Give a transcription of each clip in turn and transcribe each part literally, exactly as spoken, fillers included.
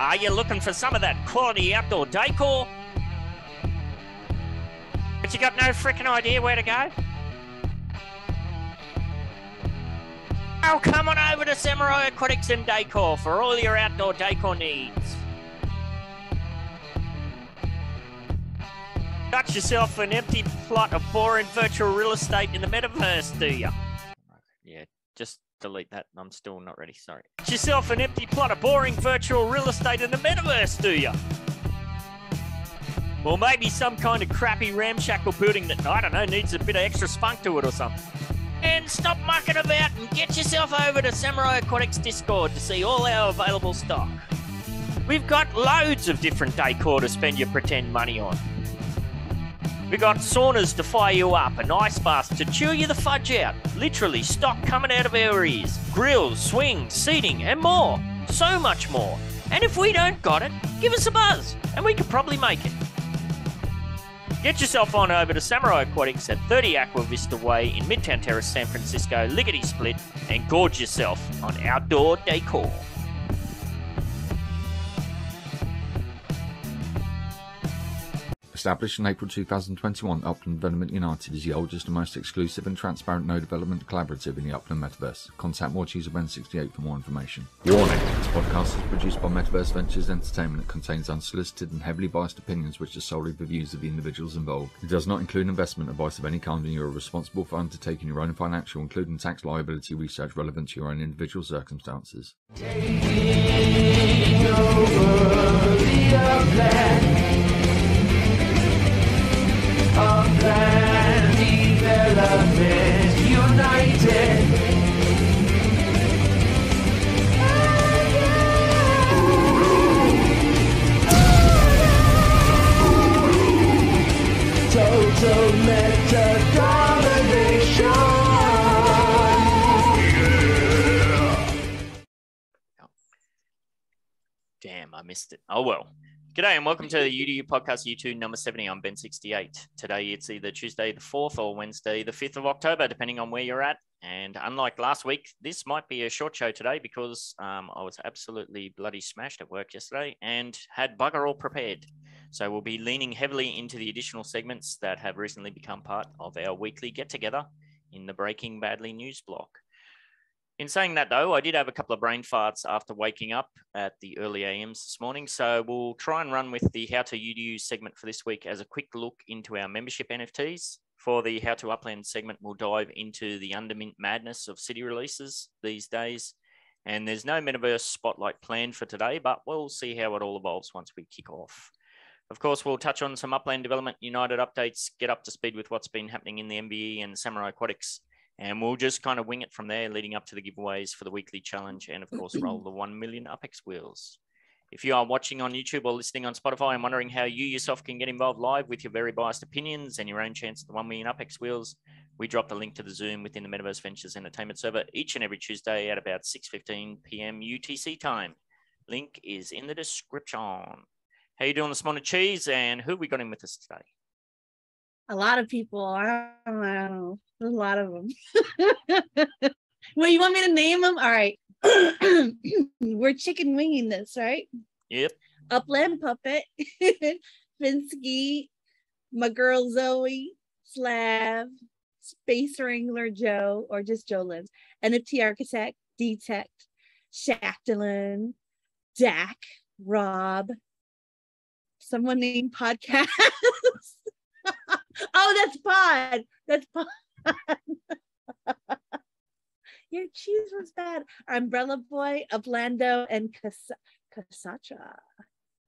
Are you looking for some of that quality outdoor decor? But you got no frickin' idea where to go? Oh, come on over to Samurai Aquatics and Decor for all your outdoor decor needs. Got yourself an empty plot of boring virtual real estate in the metaverse, do you? Yeah, just delete that. I'm still not ready, sorry. Got yourself an empty plot of boring virtual real estate in the metaverse, do you? Well, maybe some kind of crappy ramshackle building that, I don't know, needs a bit of extra spunk to it or something. And stop mucking about and get yourself over to Samurai Aquatics Discord to see all our available stock. We've got loads of different decor to spend your pretend money on. We've got saunas to fire you up and ice baths to chew you the fudge out. Literally stock coming out of our ears. Grills, swings, seating and more. So much more. And if we don't got it, give us a buzz and we could probably make it. Get yourself on over to Samurai Aquatics at thirty Aqua Vista Way in Midtown Terrace, San Francisco, lickety split, and gorge yourself on outdoor decor. Established in April two thousand twenty-one, Upland Development United is the oldest and most exclusive and transparent no development collaborative in the Upland Metaverse. Contact WatchUserBen sixty-eight for more information. Your Name. This podcast is produced by Metaverse Ventures Entertainment. It contains unsolicited and heavily biased opinions which are solely the views of the individuals involved. It does not include investment advice of any kind, and you are responsible for undertaking your own financial, including tax liability research relevant to your own individual circumstances. Taking over the Upland. Upland Development United. Total meta domination. Damn, I missed it. Oh well. G'day and welcome to the U D U podcast, YouTube number seventy. I'm Ben sixty-eight. Today it's either Tuesday the fourth or Wednesday the fifth of October, depending on where you're at. And unlike last week, this might be a short show today because um, I was absolutely bloody smashed at work yesterday and had bugger all prepared. So we'll be leaning heavily into the additional segments that have recently become part of our weekly get-together in the Breaking Badly News block. In saying that, though, I did have a couple of brain farts after waking up at the early A Ms this morning, so we'll try and run with the How to U D U segment for this week as a quick look into our membership N F Ts. For the How to Upland segment, we'll dive into the undermint madness of city releases these days, and there's no Metaverse Spotlight planned for today, but we'll see how it all evolves once we kick off. Of course, we'll touch on some Upland Development United updates, get up to speed with what's been happening in the M B E and Samurai Aquatics, and we'll just kind of wing it from there, leading up to the giveaways for the weekly challenge and, of course, roll the one million U P E X wheels. If you are watching on YouTube or listening on Spotify and wondering how you yourself can get involved live with your very biased opinions and your own chance at the one million U P E X wheels, we drop the link to the Zoom within the Metaverse Ventures Entertainment server each and every Tuesday at about six fifteen p m U T C time. Link is in the description. How you doing this morning, Cheese? And who we got in with us today? A lot of people. I don't, I don't know. There's a lot of them. Well, you want me to name them? All right. We're chicken winging this, right? Yep. Upland Puppet, Finsky, my girl Zoe, Slav, Space Wrangler Joe, or just Joe Lives, N F T Architect, Detect, Shacklin, Dak, Rob, someone named Podcast. Oh, that's Pod. That's Pod. Your cheese was bad. Umbrella Boy, Ablando, and Kasacha.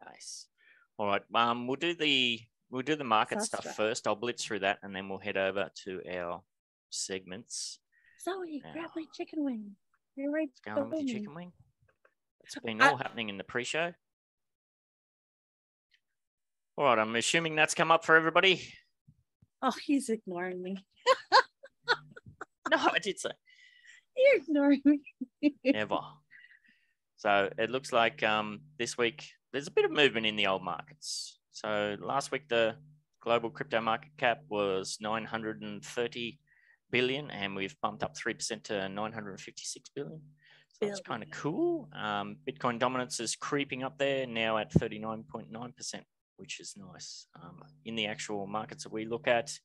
Nice. All right. Um, we'll do the we'll do the market Sastra. stuff first. I'll blitz through that, and then we'll head over to our segments. Zoe, now, grab my chicken wing. You're right. What's going on with your chicken wing? It's been all I happening in the pre-show. All right. I'm assuming that's come up for everybody. Oh, he's ignoring me. No, I did say. You're ignoring me. Never. So it looks like um, this week there's a bit of movement in the old markets. So last week the global crypto market cap was nine hundred thirty billion, and we've bumped up three percent to nine hundred fifty-six billion. So that's kind of cool. Um, Bitcoin dominance is creeping up there now at thirty-nine point nine percent, which is nice. Um, in the actual markets that we look at,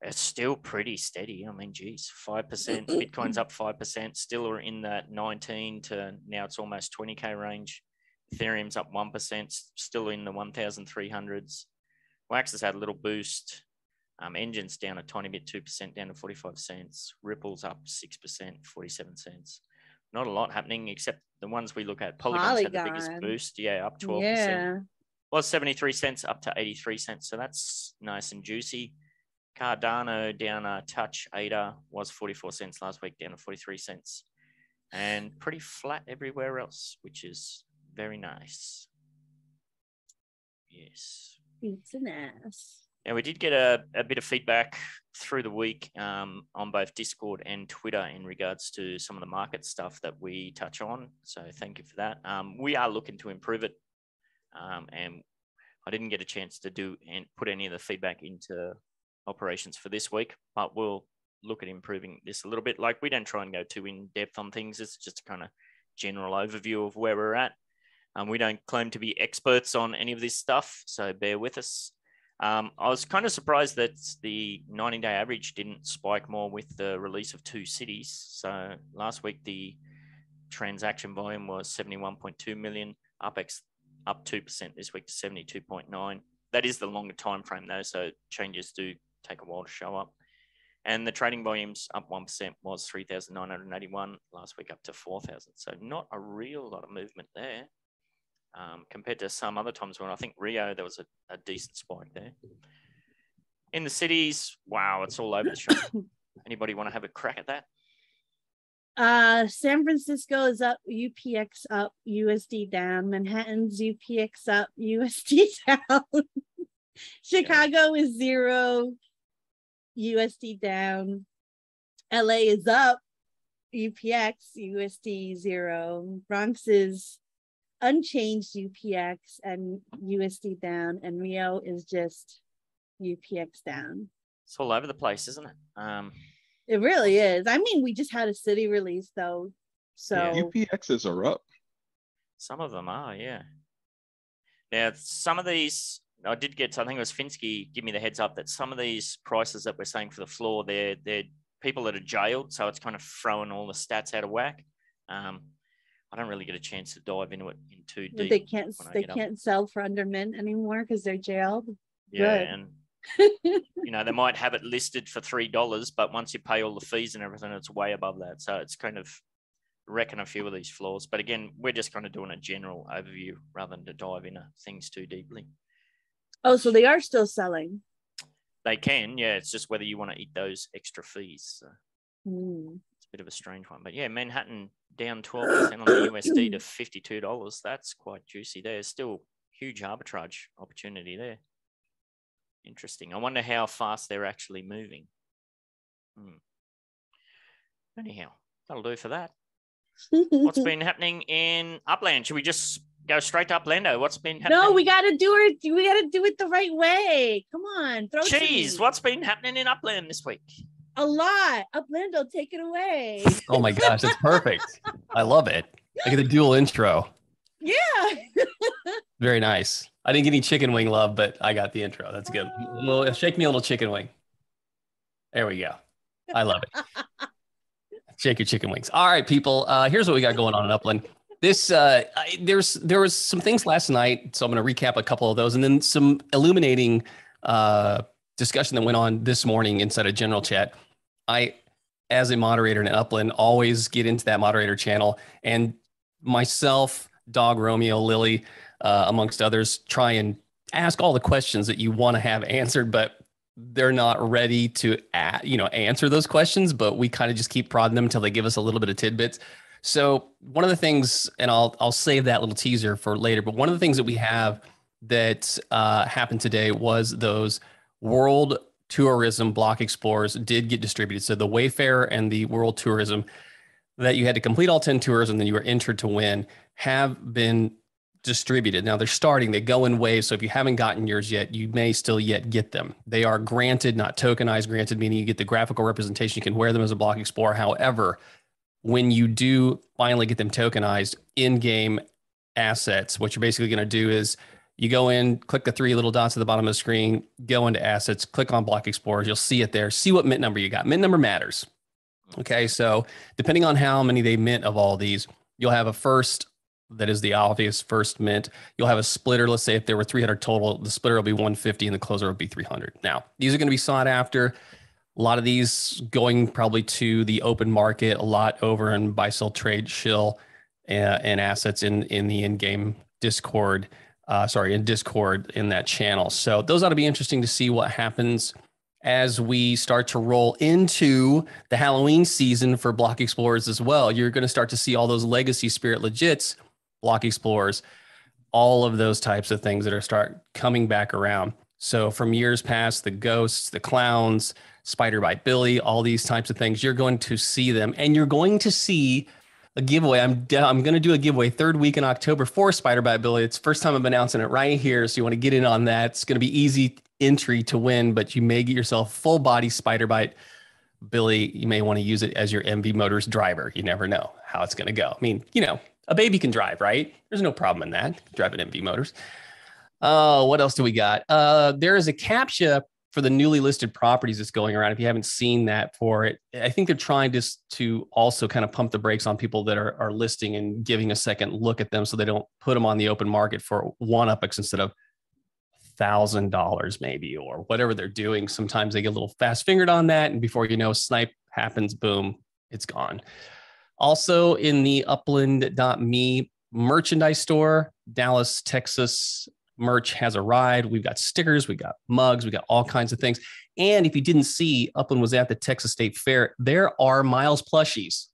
it's still pretty steady. I mean, geez, five percent, Bitcoin's up five percent, still are in that nineteen to now it's almost twenty K range. Ethereum's up one percent, still in the one thousand three hundreds. Wax has had a little boost. Um, Engine's down a tiny bit, two percent down to forty-five cents. Ripple's up six percent, forty-seven cents. Not a lot happening except the ones we look at. Polygon's Polygon. had the biggest boost. Yeah, up twelve percent. Yeah. Well, seventy-three cents up to eighty-three cents. So that's nice and juicy. Cardano down a touch. A D A was forty-four cents last week, down to forty-three cents. And pretty flat everywhere else, which is very nice. Yes. It's an ass. Now, we did get a, a bit of feedback through the week um, on both Discord and Twitter in regards to some of the market stuff that we touch on. So thank you for that. Um, we are looking to improve it. Um, and I didn't get a chance to do and put any of the feedback into operations for this week, but we'll look at improving this a little bit. Like, we don't try and go too in depth on things. It's just a kind of general overview of where we're at. Um, we don't claim to be experts on any of this stuff, so bear with us. Um, I was kind of surprised that the ninety-day average didn't spike more with the release of two cities. So last week, the transaction volume was seventy-one point two million, up, ex up two percent this week to seventy-two point nine. That is the longer time frame, though, so changes do take a while to show up. And the trading volumes up one percent was three thousand nine hundred eighty-one, last week up to four thousand. So not a real lot of movement there. Um, compared to some other times when I think Rio, there was a, a decent spike there. In the cities, wow, it's all over the shop. Anybody want to have a crack at that? Uh, San Francisco is up, U P X up, U S D down. Manhattan's U P X up, U S D down. Chicago yeah. is zero, U S D down. L A is up, U P X, U S D zero. Bronx is unchanged U P X and U S D down, and Rio is just U P X down. It's all over the place, isn't it? Um, it really is. I mean, we just had a city release, though. So yeah. U P Xs are up. Some of them are, yeah. Now, some of these, I did get, I think it was Finsky, give me the heads up that some of these prices that we're saying for the floor, they're, they're people that are jailed, so it's kind of throwing all the stats out of whack. Um, I don't really get a chance to dive into it in too deep. They can't they can't up. sell for under mint anymore because they're jailed. Yeah, Good. and you know, they might have it listed for three dollars, but once you pay all the fees and everything, it's way above that. So it's kind of wrecking a few of these floors. But again, we're just kind of doing a general overview rather than to dive into things too deeply. Oh, so they are still selling. They can, yeah. It's just whether you want to eat those extra fees. So. Mm. Bit of a strange one, but yeah, Manhattan down twelve percent on the U S D to fifty-two dollars. That's quite juicy. There's still huge arbitrage opportunity there. Interesting. I wonder how fast they're actually moving. Hmm. Anyhow, that'll do for that. What's been happening in Upland? Should we just go straight to Uplando? What's been happening? No, we gotta do it. We gotta do it the right way. Come on, throw cheese. Some. What's been happening in Upland this week? A lot. Uplando, take it away. Oh my gosh, that's perfect. I love it. I get the dual intro. Yeah. Very nice. I didn't get any chicken wing love, but I got the intro. That's good. A little, shake me a little chicken wing. There we go. I love it. Shake your chicken wings. All right, people. Uh, here's what we got going on in Upland. This uh, I, there's there was some things last night, so I'm going to recap a couple of those, and then some illuminating uh, discussion that went on this morning inside a general chat. I, as a moderator in Upland, always get into that moderator channel, and myself, Dog, Romeo, Lily, uh, amongst others, try and ask all the questions that you want to have answered, but they're not ready to, at, you know, answer those questions, but we kind of just keep prodding them until they give us a little bit of tidbits. So one of the things, and I'll, I'll save that little teaser for later, but one of the things that we have that uh, happened today was those World Tourism block explorers did get distributed. So the Wayfarer and the World Tourism, that you had to complete all ten tours and then you were entered to win, have been distributed. Now they're starting, they go in waves. So if you haven't gotten yours yet, you may still yet get them. They are granted, not tokenized, granted, meaning you get the graphical representation, you can wear them as a block explorer. However, when you do finally get them tokenized in-game assets, what you're basically going to do is you go in, click the three little dots at the bottom of the screen, go into assets, click on Block Explorers. You'll see it there. See what mint number you got. Mint number matters. Okay, so depending on how many they mint of all these, you'll have a first that is the obvious first mint. You'll have a splitter. Let's say if there were three hundred total, the splitter will be one fifty and the closer will be three hundred. Now, these are going to be sought after. A lot of these going probably to the open market, a lot over in buy, sell, trade, shill, uh, and assets in, in the in-game Discord, uh, sorry, in Discord in that channel. So those ought to be interesting to see what happens as we start to roll into the Halloween season for Block Explorers as well. You're going to start to see all those legacy spirit legits, Block Explorers, all of those types of things that are start coming back around. So from years past, the ghosts, the clowns, Spider Bite Billy, all these types of things, you're going to see them, and you're going to see a giveaway. I'm I'm going to do a giveaway third week in October for Spider Bite Billy. It's the first time I'm announcing it right here, so you want to get in on that. It's going to be easy entry to win, but you may get yourself full body Spider Bite Billy. You may want to use it as your M V Motors driver. You never know how it's going to go. I mean, you know, a baby can drive, right? There's no problem in that. Driving M V Motors. Oh, uh, what else do we got? Uh, there is a CAPTCHA for the newly listed properties that's going around. If you haven't seen that for it, I think they're trying to, to also kind of pump the brakes on people that are, are listing and giving a second look at them so they don't put them on the open market for one-ups instead of one thousand dollars maybe or whatever they're doing. Sometimes they get a little fast-fingered on that, and before you know, snipe happens, boom, it's gone. Also in the upland dot me merchandise store, Dallas, Texas, merch has arrived. We've got stickers, we've got mugs, we've got all kinds of things. And if you didn't see, Upland was at the Texas State Fair. There are Miles plushies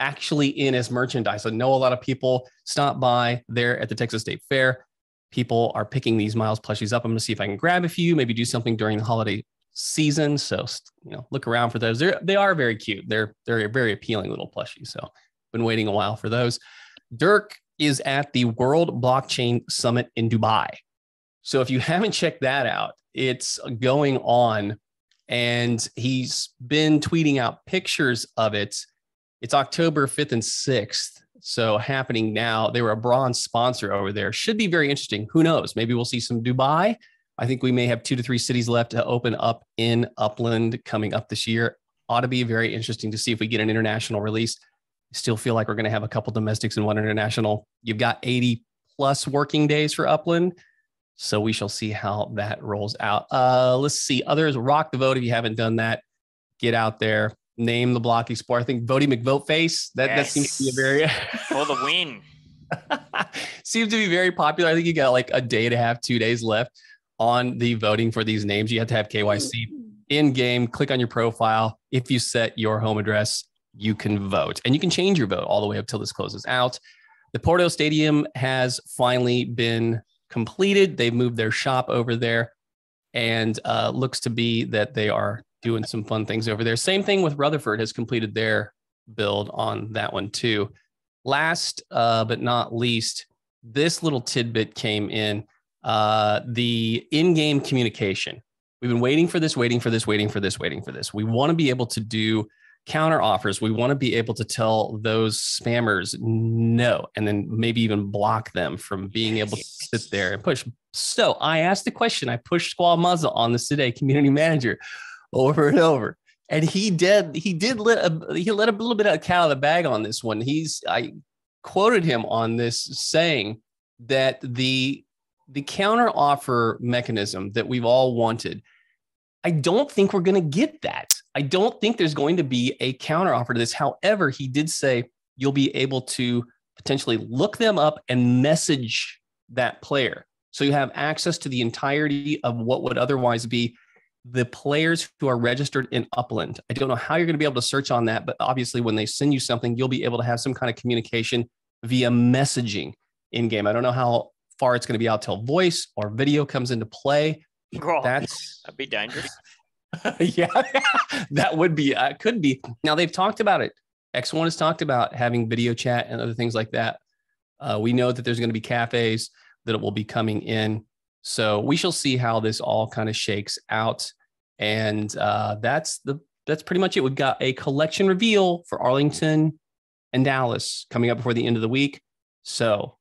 actually in as merchandise. I know a lot of people stop by there at the Texas State Fair. People are picking these Miles plushies up. I'm going to see if I can grab a few, maybe do something during the holiday season. So, you know, look around for those. They're, they are very cute. They're, they're very appealing little plushies. So been waiting a while for those. Dirk is at the World Blockchain Summit in Dubai. So if you haven't checked that out, it's going on, and he's been tweeting out pictures of it. It's October fifth and sixth. So happening now. They were a bronze sponsor over there. Should be very interesting. Who knows? Maybe we'll see some Dubai. I think we may have two to three cities left to open up in Upland coming up this year. Ought to be very interesting to see if we get an international release. Still feel like we're going to have a couple domestics and one international. You've got eighty plus working days for Upland. So we shall see how that rolls out. Uh, let's see. Others, rock the vote. If you haven't done that, get out there. Name the Block Explorer. I think Votey McVoteface. That, yes. that seems to be a very... For the win. Seems to be very popular. I think you got like a day and a half, two days left on the voting for these names. You have to have K Y C in game. Click on your profile. If you set your home address, you can vote, and you can change your vote all the way up till this closes out. The Porto Stadium has finally been completed. They've moved their shop over there, and uh, looks to be that they are doing some fun things over there. Same thing with Rutherford, has completed their build on that one too. Last uh, but not least, this little tidbit came in, uh, the in-game communication. We've been waiting for this, waiting for this, waiting for this, waiting for this. We want to be able to do counter offers. We want to be able to tell those spammers no, and then maybe even block them from being able to sit there and push. So I asked the question, I pushed Squall Muzzle on this today, community manager, over and over. And he did, he did let a, he let a little bit of a cow of the bag on this one. He's, I quoted him on this saying that the, the counter offer mechanism that we've all wanted, I don't think we're going to get that. I don't think there's going to be a counteroffer to this. However, he did say you'll be able to potentially look them up and message that player. So you have access to the entirety of what would otherwise be the players who are registered in Upland. I don't know how you're going to be able to search on that, but obviously when they send you something, you'll be able to have some kind of communication via messaging in game. I don't know how far it's going to be out till voice or video comes into play. Girl, That's that'd be dangerous. yeah, that would be, uh, could be. Now they've talked about it. X one has talked about having video chat and other things like that. Uh, we know that there's going to be cafes that it will be coming in. So we shall see how this all kind of shakes out. And uh, that's the, that's pretty much it. We've got a collection reveal for Arlington and Dallas coming up before the end of the week. So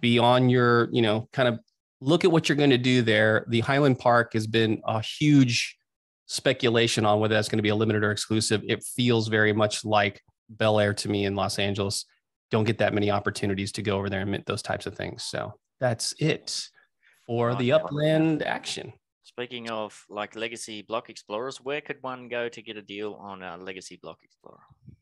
be on your, you know, kind of look at what you're going to do there. The Highland Park has been a huge speculation on whether that's going to be a limited or exclusive. It feels very much like Bel Air to me in Los Angeles. Don't get that many opportunities to go over there and mint those types of things. So that's it for oh, the yeah. Upland action. Speaking of like legacy block explorers, where could one go to get a deal on a legacy block explorer?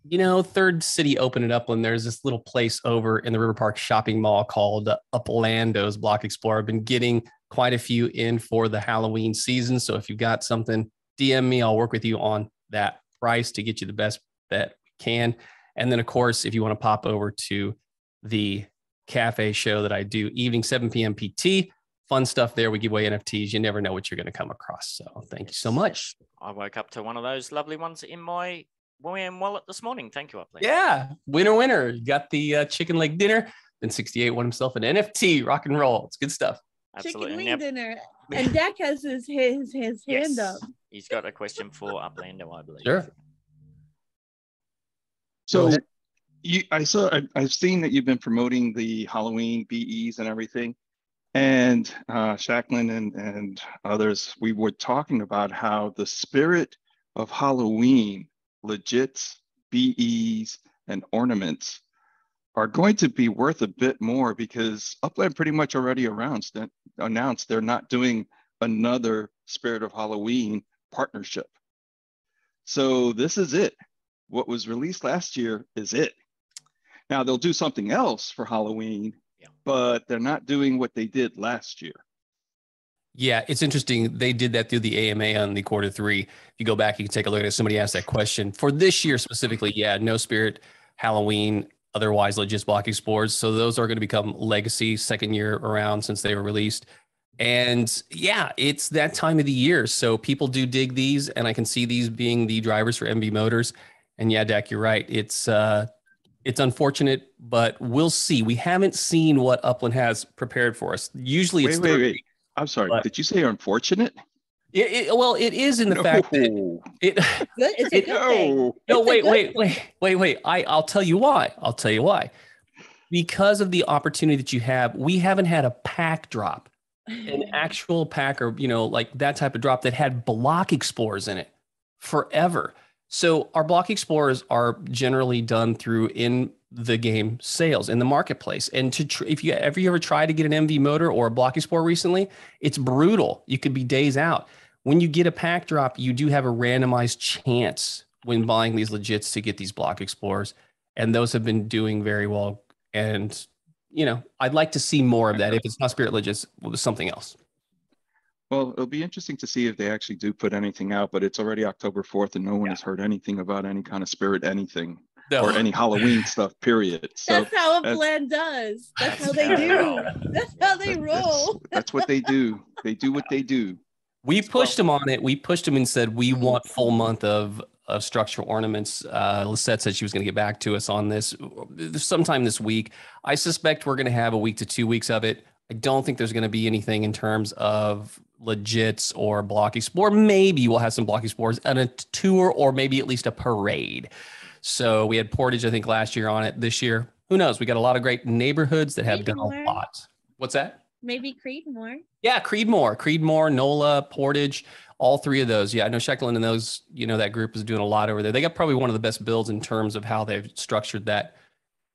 You know, Third City opened it up when there's this little place over in the River Park shopping mall called Uplando's Block Explorer. I've been getting quite a few in for the Halloween season. So if you've got something, D M me, I'll work with you on that price to get you the best that we can. And then, of course, if you want to pop over to the cafe show that I do evening, seven p.m. P T, fun stuff there. We give away N F Ts. You never know what you're going to come across. So thank you so much. I woke up to one of those lovely ones in my William wallet this morning. Thank you, Upland. Yeah, winner, winner. You got the uh, chicken leg dinner. Then sixty-eight won himself an N F T. Rock and roll. It's good stuff. Absolutely. Chicken wing dinner. And Dak has his his, his yes. hand up. He's got a question for Uplander, I believe. Sure. So you, I saw, I, I've seen that you've been promoting the Halloween B Es and everything. And uh, Shacklin and, and others, we were talking about how the spirit of Halloween legits, B Es, and ornaments are going to be worth a bit more because Upland pretty much already announced that announced they're not doing another Spirit of Halloween partnership. So this is it. What was released last year is it. Now they'll do something else for Halloween, yeah. but they're not doing what they did last year. Yeah, it's interesting. They did that through the A M A on the quarter three. If you go back, you can take a look at it. Somebody asked that question. For this year specifically, yeah, no Spirit Halloween, otherwise legit block explorers. So those are going to become legacy second year around since they were released. And yeah, it's that time of the year. So people do dig these, and I can see these being the drivers for M B Motors. And yeah, Dak, you're right. It's uh, it's unfortunate, but we'll see. We haven't seen what Upland has prepared for us. Usually it's wait, wait, wait. I'm sorry. But did you say unfortunate? It, it, well, it is in the no. fact that it. It's a good thing. No, wait, wait, wait, wait, wait. I I'll tell you why. I'll tell you why. Because of the opportunity that you have, we haven't had a pack drop, an actual pack or you know like that type of drop that had block explorers in it forever. So our block explorers are generally done through in the game sales in the marketplace. And to tr if you ever you ever try to get an M V motor or a block explorer recently, it's brutal. You could be days out. When you get a pack drop, you do have a randomized chance when buying these legits to get these block explorers. And those have been doing very well. And, you know, I'd like to see more of that. If it's not spirit legits, well, it's something else. Well, it'll be interesting to see if they actually do put anything out, but it's already October fourth and no one yeah. has heard anything about any kind of spirit, anything no. or any Halloween stuff, period. So that's how Upland does. That's how they do. That's how they roll. That's, that's what they do. They do what they do. We pushed them on it. We pushed them and said, we want full month of, of structural ornaments. Uh, Lisette said she was going to get back to us on this sometime this week. I suspect we're going to have a week to two weeks of it. I don't think there's going to be anything in terms of legits or block explore. Maybe we'll have some block explorers and a tour or maybe at least a parade. So we had Portage, I think, last year on it. This year, who knows? We got a lot of great neighborhoods that have Creedmoor. Done a lot. What's that? Maybe Creedmoor. Yeah, Creedmoor, Creedmoor, NOLA, Portage, all three of those. Yeah, I know Shacklin and those, you know, that group is doing a lot over there. They got probably one of the best builds in terms of how they've structured that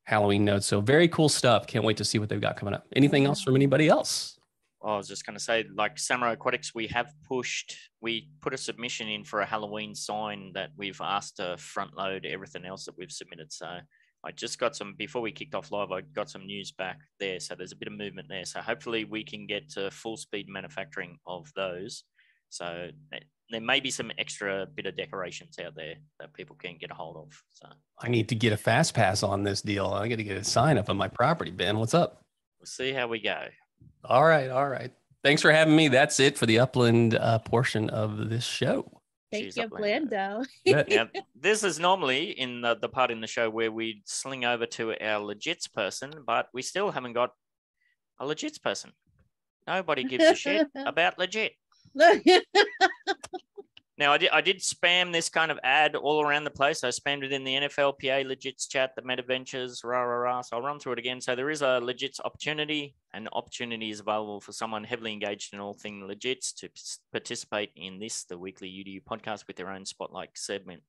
Halloween node. So very cool stuff. Can't wait to see what they've got coming up. Anything else from anybody else? I was just going to say, like Samurai Aquatics, we have pushed, we put a submission in for a Halloween sign that we've asked to front load everything else that we've submitted. So I just got some, before we kicked off live, I got some news back there. So there's a bit of movement there. So hopefully we can get to full speed manufacturing of those. So there may be some extra bit of decorations out there that people can get a hold of. So I need to get a fast pass on this deal. I got to get a sign up on my property, Ben. What's up? We'll see how we go. All right. All right. Thanks for having me. That's it for the Upland uh, portion of this show. Thank Jeez, you, Uplando. Now, this is normally in the, the part in the show where we sling over to our legits person, but we still haven't got a legits person. Nobody gives a shit about legit. Now, I did, I did spam this kind of ad all around the place. I spammed it in the N F L P A Legits chat, the MetaVentures, rah, rah, rah. So I'll run through it again. So there is a Legits opportunity. An opportunity is available for someone heavily engaged in all things Legits to participate in this, the weekly U D U podcast, with their own spotlight segment.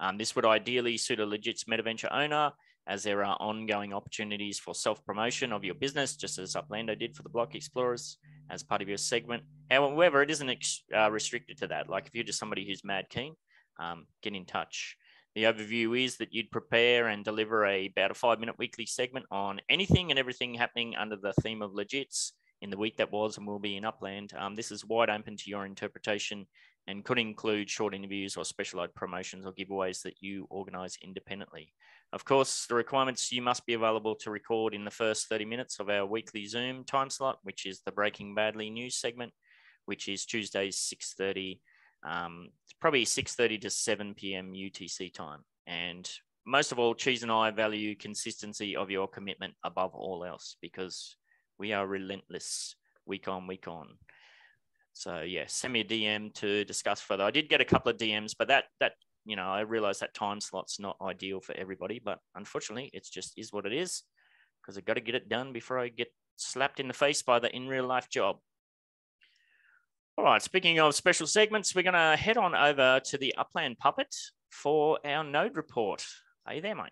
Um, this would ideally suit a Legits MetaVenture owner, as there are ongoing opportunities for self-promotion of your business, just as Uplando did for the Block Explorers as part of your segment. However, it isn't ex- uh, restricted to that. Like if you're just somebody who's mad keen, um, get in touch. The overview is that you'd prepare and deliver a, about a five-minute weekly segment on anything and everything happening under the theme of Legits in the week that was and will be in Upland. Um, this is wide open to your interpretation and could include short interviews or specialized promotions or giveaways that you organize independently. Of course, the requirements: you must be available to record in the first thirty minutes of our weekly Zoom time slot, which is the Breaking Badly News segment, which is Tuesdays six thirty, um, probably six thirty to seven p.m. U T C time. And most of all, Cheese and I value consistency of your commitment above all else, because we are relentless week on, week on. So yeah, send me a D M to discuss further. I did get a couple of D Ms, but that, that you know, I realize that time slot's not ideal for everybody, but unfortunately it's just is what it is, because I've got to get it done before I get slapped in the face by the in real life job. All right, speaking of special segments, we're going to head on over to the Upland Puppet for our node report. Are you there, mate?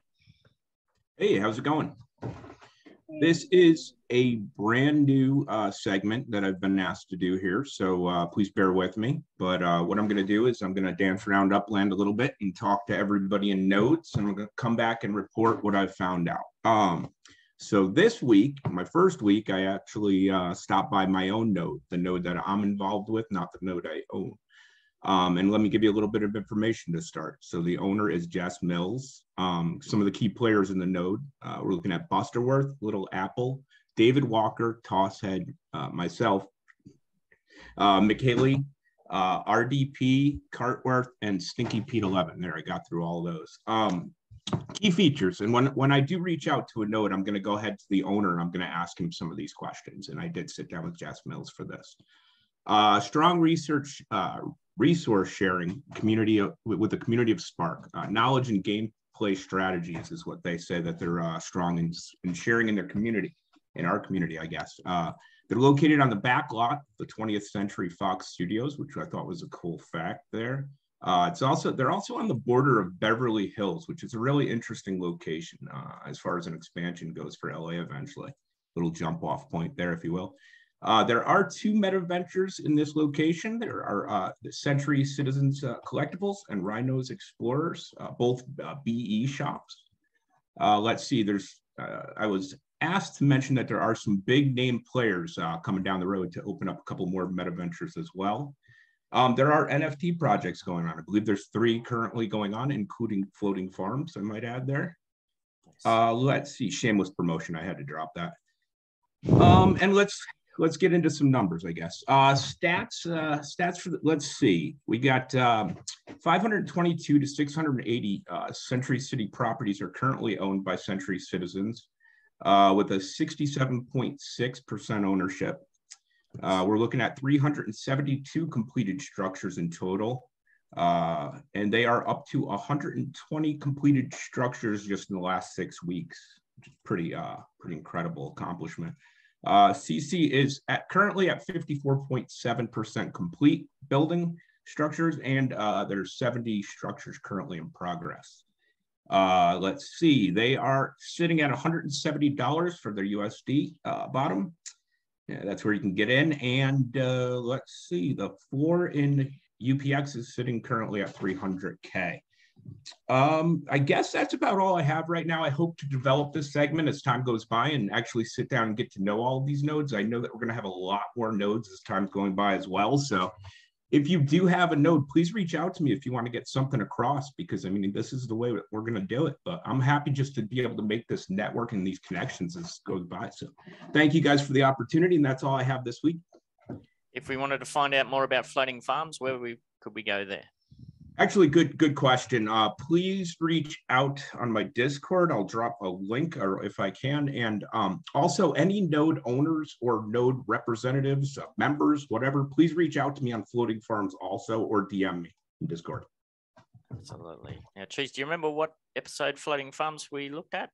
Hey, how's it going? This is a brand new uh, segment that I've been asked to do here, so uh, please bear with me. But uh, what I'm going to do is I'm going to dance around Upland a little bit and talk to everybody in nodes, and I'm going to come back and report what I've found out. Um, so this week, my first week, I actually uh, stopped by my own node, the node that I'm involved with, not the node I own. Um, and let me give you a little bit of information to start. So the owner is Jess Mills. Um, some of the key players in the node, uh, we're looking at Busterworth, Little Apple, David Walker, Tosshead, uh, myself, uh, McKaylee, uh, R D P, Cartworth, and Stinky Pete eleven. There, I got through all those. Um, key features. And when, when I do reach out to a node, I'm going to go ahead to the owner and I'm going to ask him some of these questions. And I did sit down with Jess Mills for this. Uh, strong research, uh, resource sharing community of, with the community of Spark. Uh, knowledge and gameplay strategies is what they say that they're uh, strong in, in sharing in their community, in our community, I guess. Uh, they're located on the back lot, the twentieth century fox studios, which I thought was a cool fact there. Uh, it's also, they're also on the border of Beverly Hills, which is a really interesting location uh, as far as an expansion goes for L A eventually. Little jump off point there, if you will. Uh, there are two meta ventures in this location. There are uh, the Century Citizens uh, Collectibles and Rhino's Explorers, uh, both uh, B E shops. Uh, let's see, there's, uh, I was asked to mention that there are some big name players uh, coming down the road to open up a couple more meta ventures as well. Um, there are N F T projects going on. I believe there's three currently going on, including Floating Farms, I might add there. Uh, let's see, shameless promotion, I had to drop that. Um, and let's... Let's get into some numbers, I guess. Uh, stats, uh, stats for, the, let's see. We got um, five hundred twenty-two to six hundred eighty uh, Century City properties are currently owned by Century Citizens uh, with a sixty-seven point six percent ownership. Uh, we're looking at three hundred seventy-two completed structures in total. Uh, and they are up to one hundred twenty completed structures just in the last six weeks. Which is pretty, uh, pretty incredible accomplishment. Uh, C C is at, currently at fifty-four point seven percent complete building structures, and uh, there's seventy structures currently in progress. Uh, let's see, they are sitting at one hundred seventy dollars for their U S D uh, bottom. Yeah, that's where you can get in. And uh, let's see, the floor in U P X is sitting currently at three hundred K. Um, I guess that's about all I have right now. I hope to develop this segment as time goes by and actually sit down and get to know all of these nodes. I know that we're going to have a lot more nodes as time's going by as well. So if you do have a node, please reach out to me if you want to get something across, because I mean, this is the way we're going to do it, but I'm happy just to be able to make this network and these connections as it goes by. So thank you guys for the opportunity. And that's all I have this week. If we wanted to find out more about Floating Farms, where we could we go there? Actually, good good question. Uh, please reach out on my Discord. I'll drop a link or if I can. And um, also any node owners or node representatives, uh, members, whatever, please reach out to me on Floating Farms also, or D M me. in Discord. Absolutely. Now, Cheese, do you remember what episode Floating Farms we looked at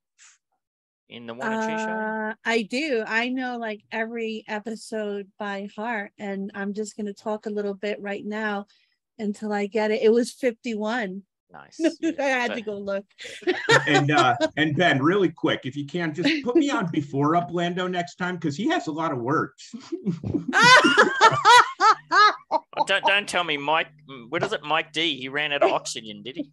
in the One uh, Cheese show? I do. I know like every episode by heart, and I'm just going to talk a little bit right now until I get it. It was fifty-one. Nice. Yeah. I had so, to go look. and uh, and Ben, really quick, if you can, just put me on before Uplando next time, because he has a lot of words. don't don't tell me Mike. What is it, Mike D? He ran out of oxygen, did he?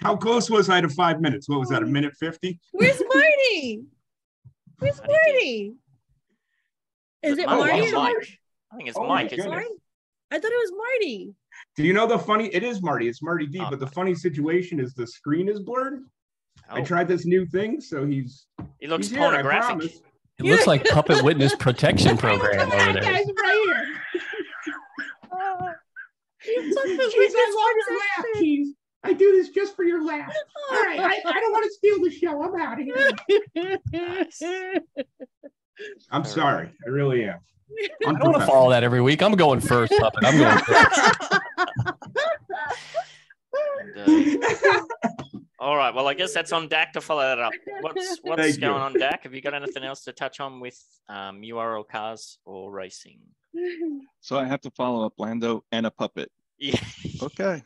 How close was I to five minutes? What was that? A minute fifty? Where's Marty? Where's Marty? Is, is it Marty? Mike? I think it's oh Mike. Isn't it? I thought it was Marty. Do you know the funny? It is Marty. It's Marty D. Oh, but the funny situation is the screen is blurred. Oh. I tried this new thing, so he's he looks he's pornographic. Here, it looks like Puppet Witness Protection Program over there. Guys right uh, Jeez, I, I do this just for your laugh. All right, I, I don't want to steal the show. I'm out of here. I'm sorry. I really am. I'm I don't want to follow that every week. I'm going first, Puppet. I'm going first. And, uh, all right. Well, I guess that's on Dak to follow that up. What's what's Thank going you. on, Dak? Have you got anything else to touch on with um, U R L cars or racing? So I have to follow up Lando and a puppet. Yeah. Okay.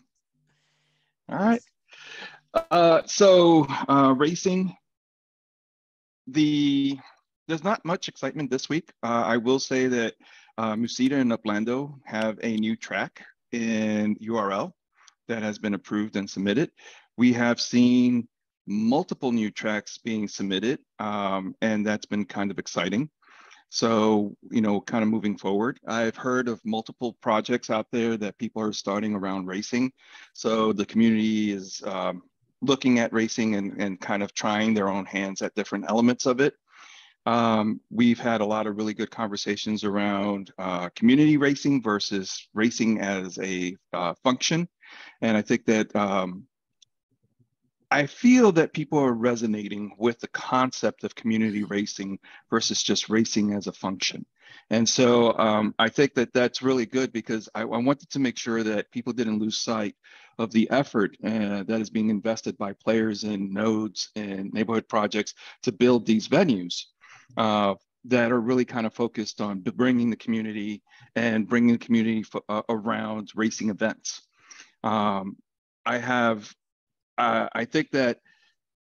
All right. Uh, so uh, racing. The. There's not much excitement this week. Uh, I will say that uh, Musita and Uplando have a new track in U R L that has been approved and submitted. We have seen multiple new tracks being submitted, um, and that's been kind of exciting. So, you know, kind of moving forward, I've heard of multiple projects out there that people are starting around racing. So the community is um, looking at racing and, and kind of trying their own hands at different elements of it. Um, we've had a lot of really good conversations around uh, community racing versus racing as a uh, function. And I think that um, I feel that people are resonating with the concept of community racing versus just racing as a function. And so um, I think that that's really good, because I, I wanted to make sure that people didn't lose sight of the effort uh, that is being invested by players in nodes and neighborhood projects to build these venues. Uh, that are really kind of focused on bringing the community and bringing the community for, uh, around racing events. Um, I have, uh, I think that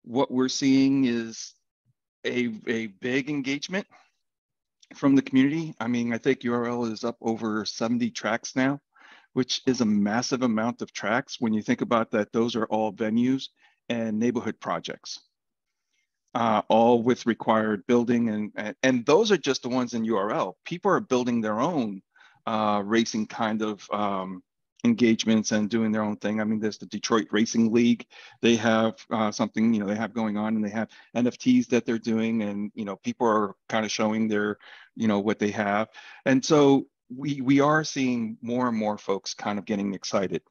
what we're seeing is a, a big engagement from the community. I mean, I think U R L is up over seventy tracks now, which is a massive amount of tracks when you think about that. Those are all venues and neighborhood projects. Uh, all with required building, and, and and those are just the ones in U R L. People are building their own uh, racing kind of um, engagements and doing their own thing. I mean, there's the Detroit Racing League. They have uh, something, you know, they have going on, and they have N F Ts that they're doing, and you know, people are kind of showing their, you know, what they have, and so we we are seeing more and more folks kind of getting excited.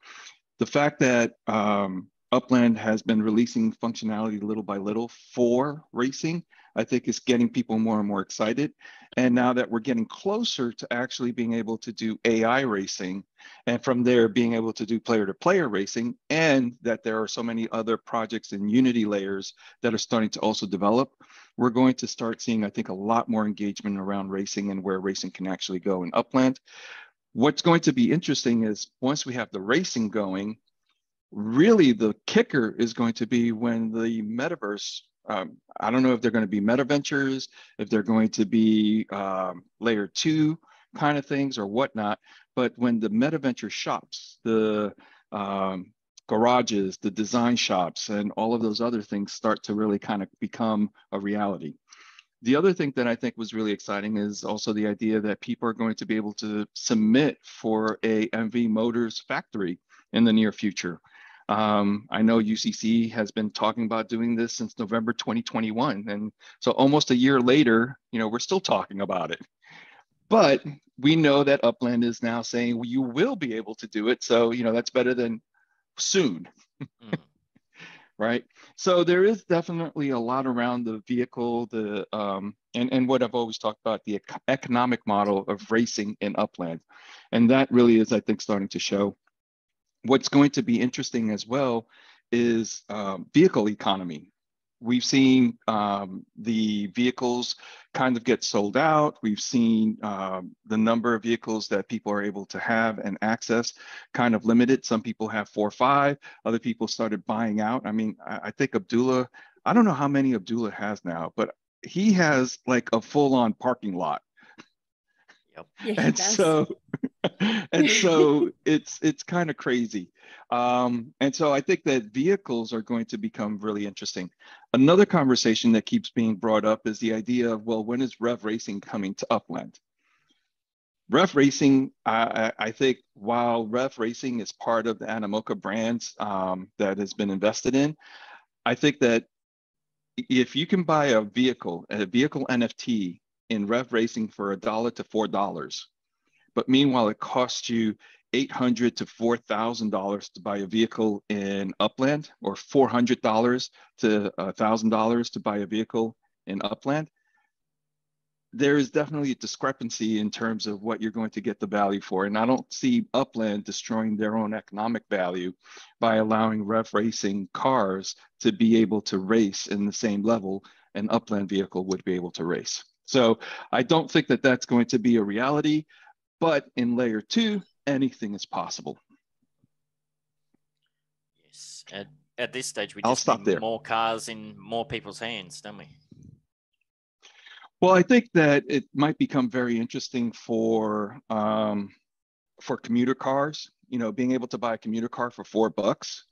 The fact that um, Upland has been releasing functionality little by little for racing, I think is getting people more and more excited. And now that we're getting closer to actually being able to do A I racing, and from there being able to do player-to-player racing, and that there are so many other projects and Unity layers that are starting to also develop, we're going to start seeing, I think, a lot more engagement around racing and where racing can actually go in Upland. What's going to be interesting is once we have the racing going, really the kicker is going to be when the metaverse, um, I don't know if they're going to be meta ventures, if they're going to be um, layer two kind of things or whatnot, but when the meta venture shops, the um, garages, the design shops, and all of those other things start to really kind of become a reality. The other thing that I think was really exciting is also the idea that people are going to be able to submit for a M V Motors factory in the near future. Um, I know U C C has been talking about doing this since November twenty twenty-one. And so almost a year later, you know, we're still talking about it. But we know that Upland is now saying, well, you will be able to do it. So, you know, that's better than soon. Mm. right? So there is definitely a lot around the vehicle, the um, and, and what I've always talked about, the ec economic model of racing in Upland. And that really is, I think, starting to show. What's going to be interesting as well is um, vehicle economy. We've seen um, the vehicles kind of get sold out. We've seen um, the number of vehicles that people are able to have and access kind of limited. Some people have four or five, other people started buying out. I mean, I, I think Abdullah, I don't know how many Abdullah has now, but he has like a full-on parking lot. Yep. Yeah, and so, and so it's it's kind of crazy. Um, and so I think that vehicles are going to become really interesting. Another conversation that keeps being brought up is the idea of, well, when is Rev Racing coming to Upland? Rev Racing, I, I think while Rev Racing is part of the Animoca brands um, that has been invested in, I think that if you can buy a vehicle, a vehicle N F T in Rev Racing for a dollar to four dollars, but meanwhile, it costs you eight hundred dollars to four thousand dollars to buy a vehicle in Upland, or four hundred dollars to one thousand dollars to buy a vehicle in Upland. There is definitely a discrepancy in terms of what you're going to get the value for. And I don't see Upland destroying their own economic value by allowing Rev Racing cars to be able to race in the same level an Upland vehicle would be able to race. So I don't think that that's going to be a reality. But in layer two, anything is possible. Yes, at, at this stage, we just need more cars in more people's hands, don't we? Well, I think that it might become very interesting for um, for commuter cars. You know, being able to buy a commuter car for four bucks,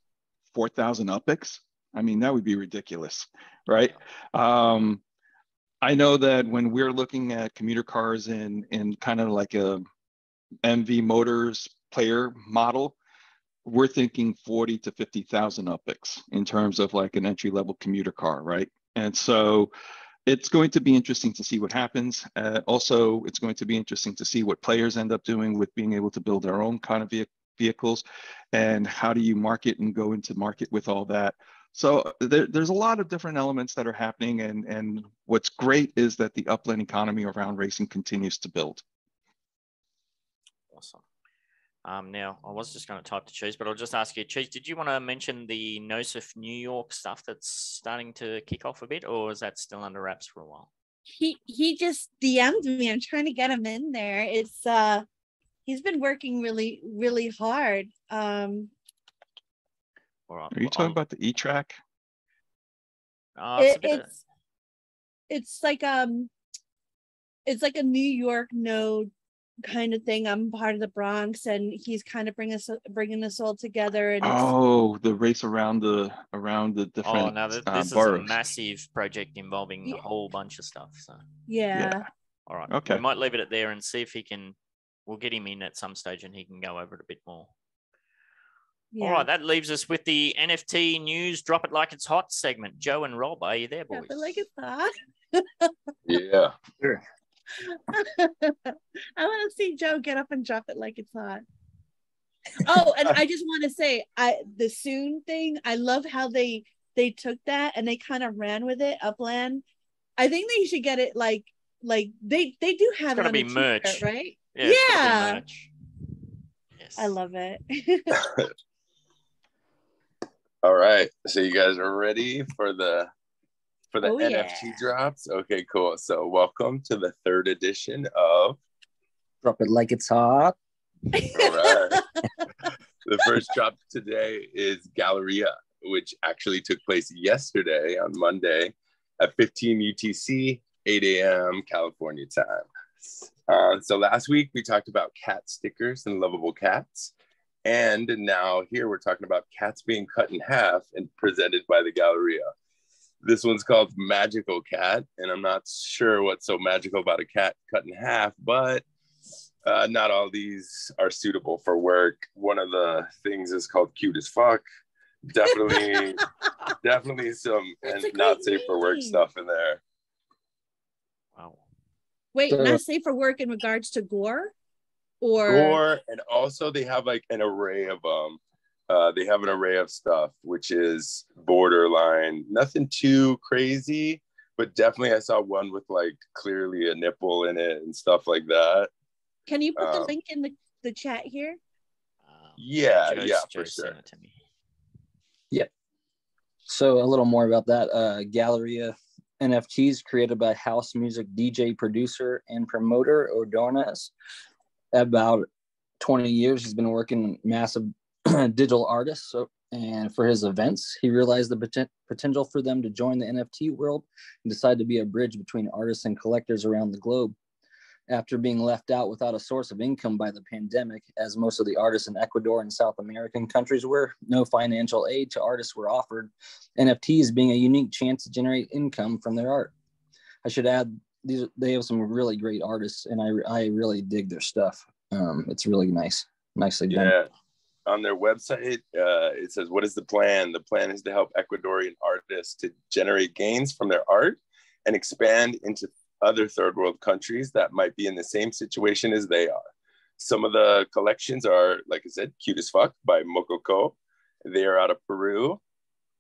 four thousand upics. I mean, that would be ridiculous, right? Yeah. Um, I know that when we're looking at commuter cars in in kind of like a M V Motors player model, we're thinking forty to fifty thousand upics in terms of like an entry level commuter car, right? And so, it's going to be interesting to see what happens. Uh, also, it's going to be interesting to see what players end up doing with being able to build their own kind of ve vehicles, and how do you market and go into market with all that. So there, there's a lot of different elements that are happening, and and what's great is that the Upland economy around racing continues to build. Awesome. Um, now, I was just going to type to Cheese, but I'll just ask you, Cheese, did you want to mention the Nosif New York stuff that's starting to kick off a bit, or is that still under wraps for a while? He he just D M'd me. I'm trying to get him in there. It's uh, he's been working really really hard. Um, All right. Are you talking about the E-Track? Uh, it, it's of... it's like um, it's like a New York node kind of thing. I'm part of the Bronx, and he's kind of bring us bringing us all together. And oh, the race around the around the different. Oh, now this uh, is boroughs. A massive project involving yeah. a whole bunch of stuff. So yeah. yeah. All right. Okay. We might leave it at there and see if he can. We'll get him in at some stage, and he can go over it a bit more. Yeah. All right, that leaves us with the N F T news. Drop it like it's hot segment. Joe and Rob, are you there, boys? Drop it like it's hot. Yeah. Sure. I want to see Joe get up and drop it like it's hot. Oh, and I just want to say, I the soon thing. I love how they they took that and they kind of ran with it. Upland. I think they should get it like like they they do have it's it on be merch, right? Yeah. yeah. Merch. Yes. I love it. All right, so you guys are ready for the for the oh, N F T yeah. drops? Okay, cool. So welcome to the third edition of Drop It Like It's Hot. All right. The first drop today is Galleria, which actually took place yesterday on Monday at fifteen U T C, eight A M California time. Uh, so last week we talked about cat stickers and lovable cats. And now here we're talking about cats being cut in half and presented by the Galleria. This one's called Magical Cat, and I'm not sure what's so magical about a cat cut in half, but uh, not all these are suitable for work. One of the things is called Cute as Fuck. Definitely, definitely some and not safe for work stuff in there. Wow. Wait, so, not safe for work in regards to gore? Or... gore, and also they have like an array of um Uh, they have an array of stuff, which is borderline, nothing too crazy, but definitely I saw one with like clearly a nipple in it and stuff like that. Can you put um, the link in the, the chat here? Um, yeah, Joyce, yeah, Joyce for sure. Yeah. So a little more about that. Uh, Galleria N F Ts created by house music D J, producer, and promoter Ordonez. About twenty years, he's been working massive digital artists, so, and for his events, he realized the poten potential for them to join the N F T world and decided to be a bridge between artists and collectors around the globe. After being left out without a source of income by the pandemic, as most of the artists in Ecuador and South American countries were, no financial aid to artists were offered, N F Ts being a unique chance to generate income from their art. I should add, these they have some really great artists, and I, I really dig their stuff. Um, it's really nice, nicely done. Yeah. On their website, uh, it says, what is the plan? The plan is to help Ecuadorian artists to generate gains from their art and expand into other third world countries that might be in the same situation as they are. Some of the collections are, like I said, Cute as Fuck by Mokoko. They are out of Peru.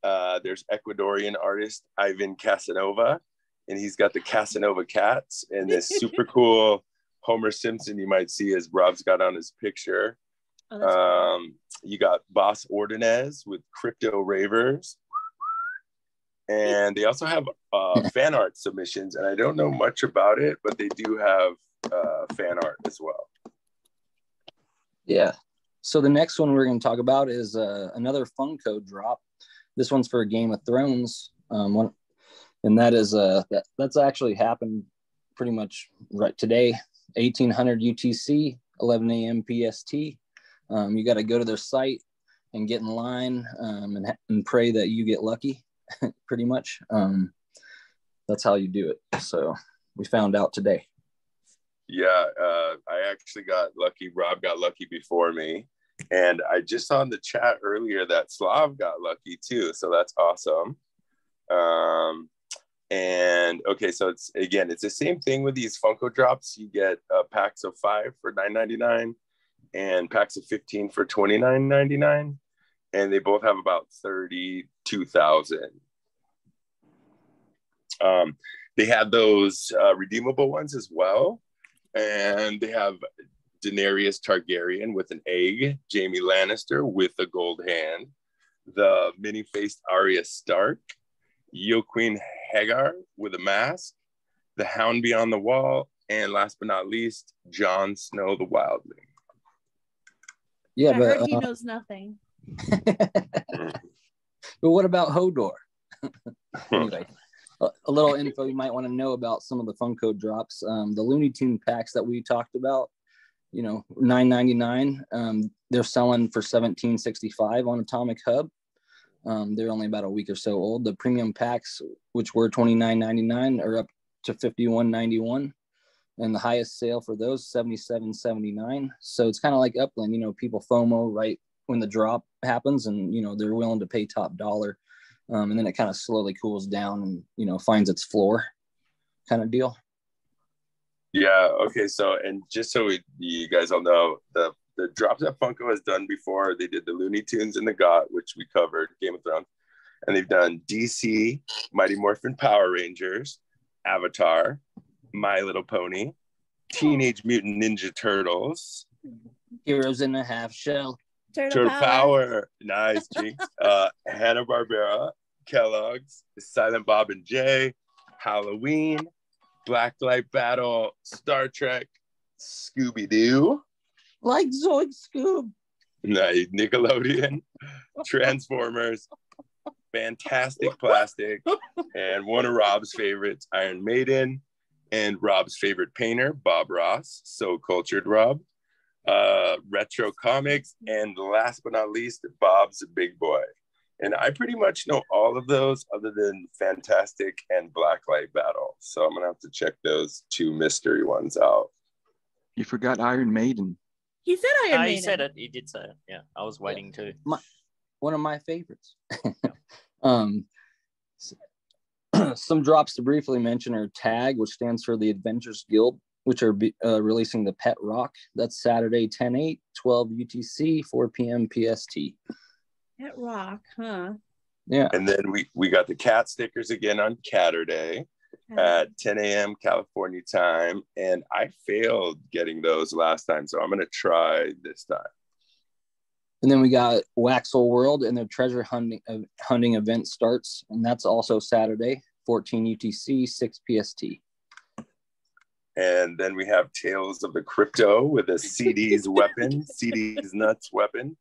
Uh, there's Ecuadorian artist Ivan Casanova, and he's got the Casanova Cats and this super cool Homer Simpson you might see as Rob's got on his picture. Oh, um, cool. You got Boss Ordonez with Crypto Ravers. And they also have uh, fan art submissions, and I don't know much about it, but they do have uh, fan art as well. Yeah. So the next one we're going to talk about is uh, another Funko drop. This one's for Game of Thrones, um, one, and that is uh, that, that's actually happened pretty much right today, eighteen hundred U T C, eleven A M P S T. Um, you got to go to their site and get in line um, and, and pray that you get lucky. Pretty much. Um, that's how you do it. So we found out today. Yeah, uh, I actually got lucky. Rob got lucky before me. And I just saw in the chat earlier that Slav got lucky too. So that's awesome. Um, and okay, so it's again, it's the same thing with these Funko drops. You get uh, packs of five for nine ninety-nine and packs of fifteen for twenty-nine ninety-nine. And they both have about thirty-two thousand. Um, they had those uh, redeemable ones as well. And they have Daenerys Targaryen with an egg, Jaime Lannister with a gold hand, the many-faced Arya Stark, Yo Queen Hagar with a mask, the Hound Beyond the Wall, and last but not least, Jon Snow the Wildling. Yeah, I but, heard he uh, knows nothing. But what about Hodor? Anyway, a little info you might want to know about some of the Funko drops. Um, the Looney Tune packs that we talked about, you know, nine ninety-nine. Um, they're selling for seventeen sixty-five on Atomic Hub. Um, they're only about a week or so old. The premium packs, which were twenty-nine ninety-nine, are up to fifty-one ninety-one. And the highest sale for those, seventy-seven seventy-nine. So it's kind of like Upland, you know, people FOMO, right? When the drop happens and, you know, they're willing to pay top dollar, um, and then it kind of slowly cools down and, you know, finds its floor kind of deal. Yeah. Okay. So, and just so we, you guys all know, the, the drops that Funko has done before, they did the Looney Tunes and the G O T, which we covered, Game of Thrones, and they've done D C, Mighty Morphin Power Rangers, Avatar, My Little Pony, Teenage Mutant Ninja Turtles, Heroes in a Half Shell, Turtle Power. Power, nice, Jinx. uh, Hanna-Barbera, Kellogg's, Silent Bob and Jay, Halloween, Blacklight Battle, Star Trek, Scooby-Doo. Like Zoid Scoob. Nice, Nickelodeon, Transformers, Fantastic Plastic, and one of Rob's favorites, Iron Maiden, and Rob's favorite painter, Bob Ross, So Cultured Rob. Uh, retro comics, and last but not least, Bob's a Big Boy. And I pretty much know all of those other than Fantastic and Blacklight Battle. So I'm going to have to check those two mystery ones out. You forgot Iron Maiden. He said Iron uh, Maiden. He said it. He did say it. Yeah, I was waiting yeah. too. My, one of my favorites. um, some drops to briefly mention are TAG, which stands for the Adventures Guild, which are uh, releasing the Pet Rock. That's Saturday, ten eight, twelve U T C, four P M P S T. That rock, huh? Yeah. And then we, we got the cat stickers again on Catterday at ten a m California time. And I failed getting those last time, so I'm going to try this time. And then we got Waxel World, and the treasure hunting uh, hunting event starts. And that's also Saturday, fourteen U T C, six P S T. And then we have Tales of the Crypto with a C D's weapon, C D's nuts weapon.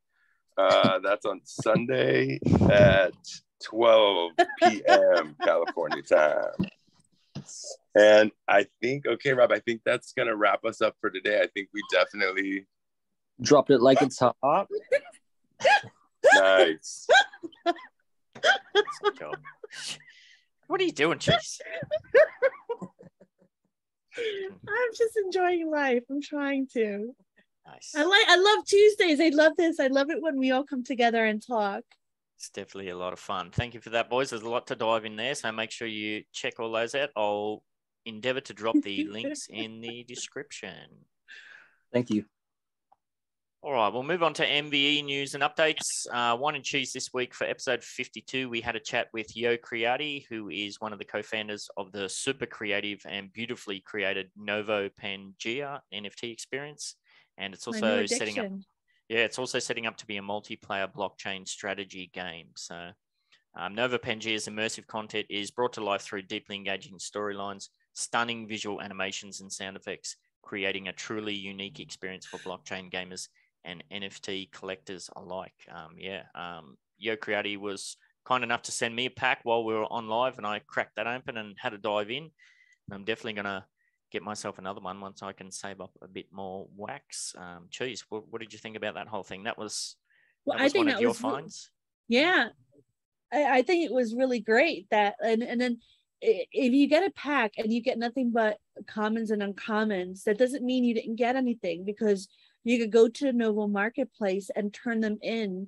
Uh, that's on Sunday at twelve P M California time. And I think, okay, Rob, I think that's going to wrap us up for today. I think we definitely... dropped it like it's hot. Nice. What are you doing, Chase? I'm just enjoying life. I'm trying to. Nice. I like. I love Tuesdays. I love this. I love it when we all come together and talk. It's definitely a lot of fun. Thank you for that, boys. There's a lot to dive in there, so make sure you check all those out. I'll endeavour to drop the links in the description. Thank you. All right, we'll move on to M V E news and updates. Uh, wine and cheese this week for episode fifty-two. We had a chat with Yo Creati, who is one of the co-founders of the super creative and beautifully created Novo Pangea N F T experience. And it's also setting up, yeah, it's also setting up to be a multiplayer blockchain strategy game. So um, Novo Pangea's immersive content is brought to life through deeply engaging storylines, stunning visual animations and sound effects, creating a truly unique experience for blockchain gamers and N F T collectors alike. Um, yeah, um, Yo Creati was kind enough to send me a pack while we were on live, and I cracked that open and had a dive in. And I'm definitely going to get myself another one once I can save up a bit more wax. Um, geez, what, what did you think about that whole thing? That was, well, that was I think one of that your was, finds. Yeah, I, I think it was really great. That and, and then if you get a pack and you get nothing but commons and uncommons, that doesn't mean you didn't get anything, because you could go to the Novo Marketplace and turn them in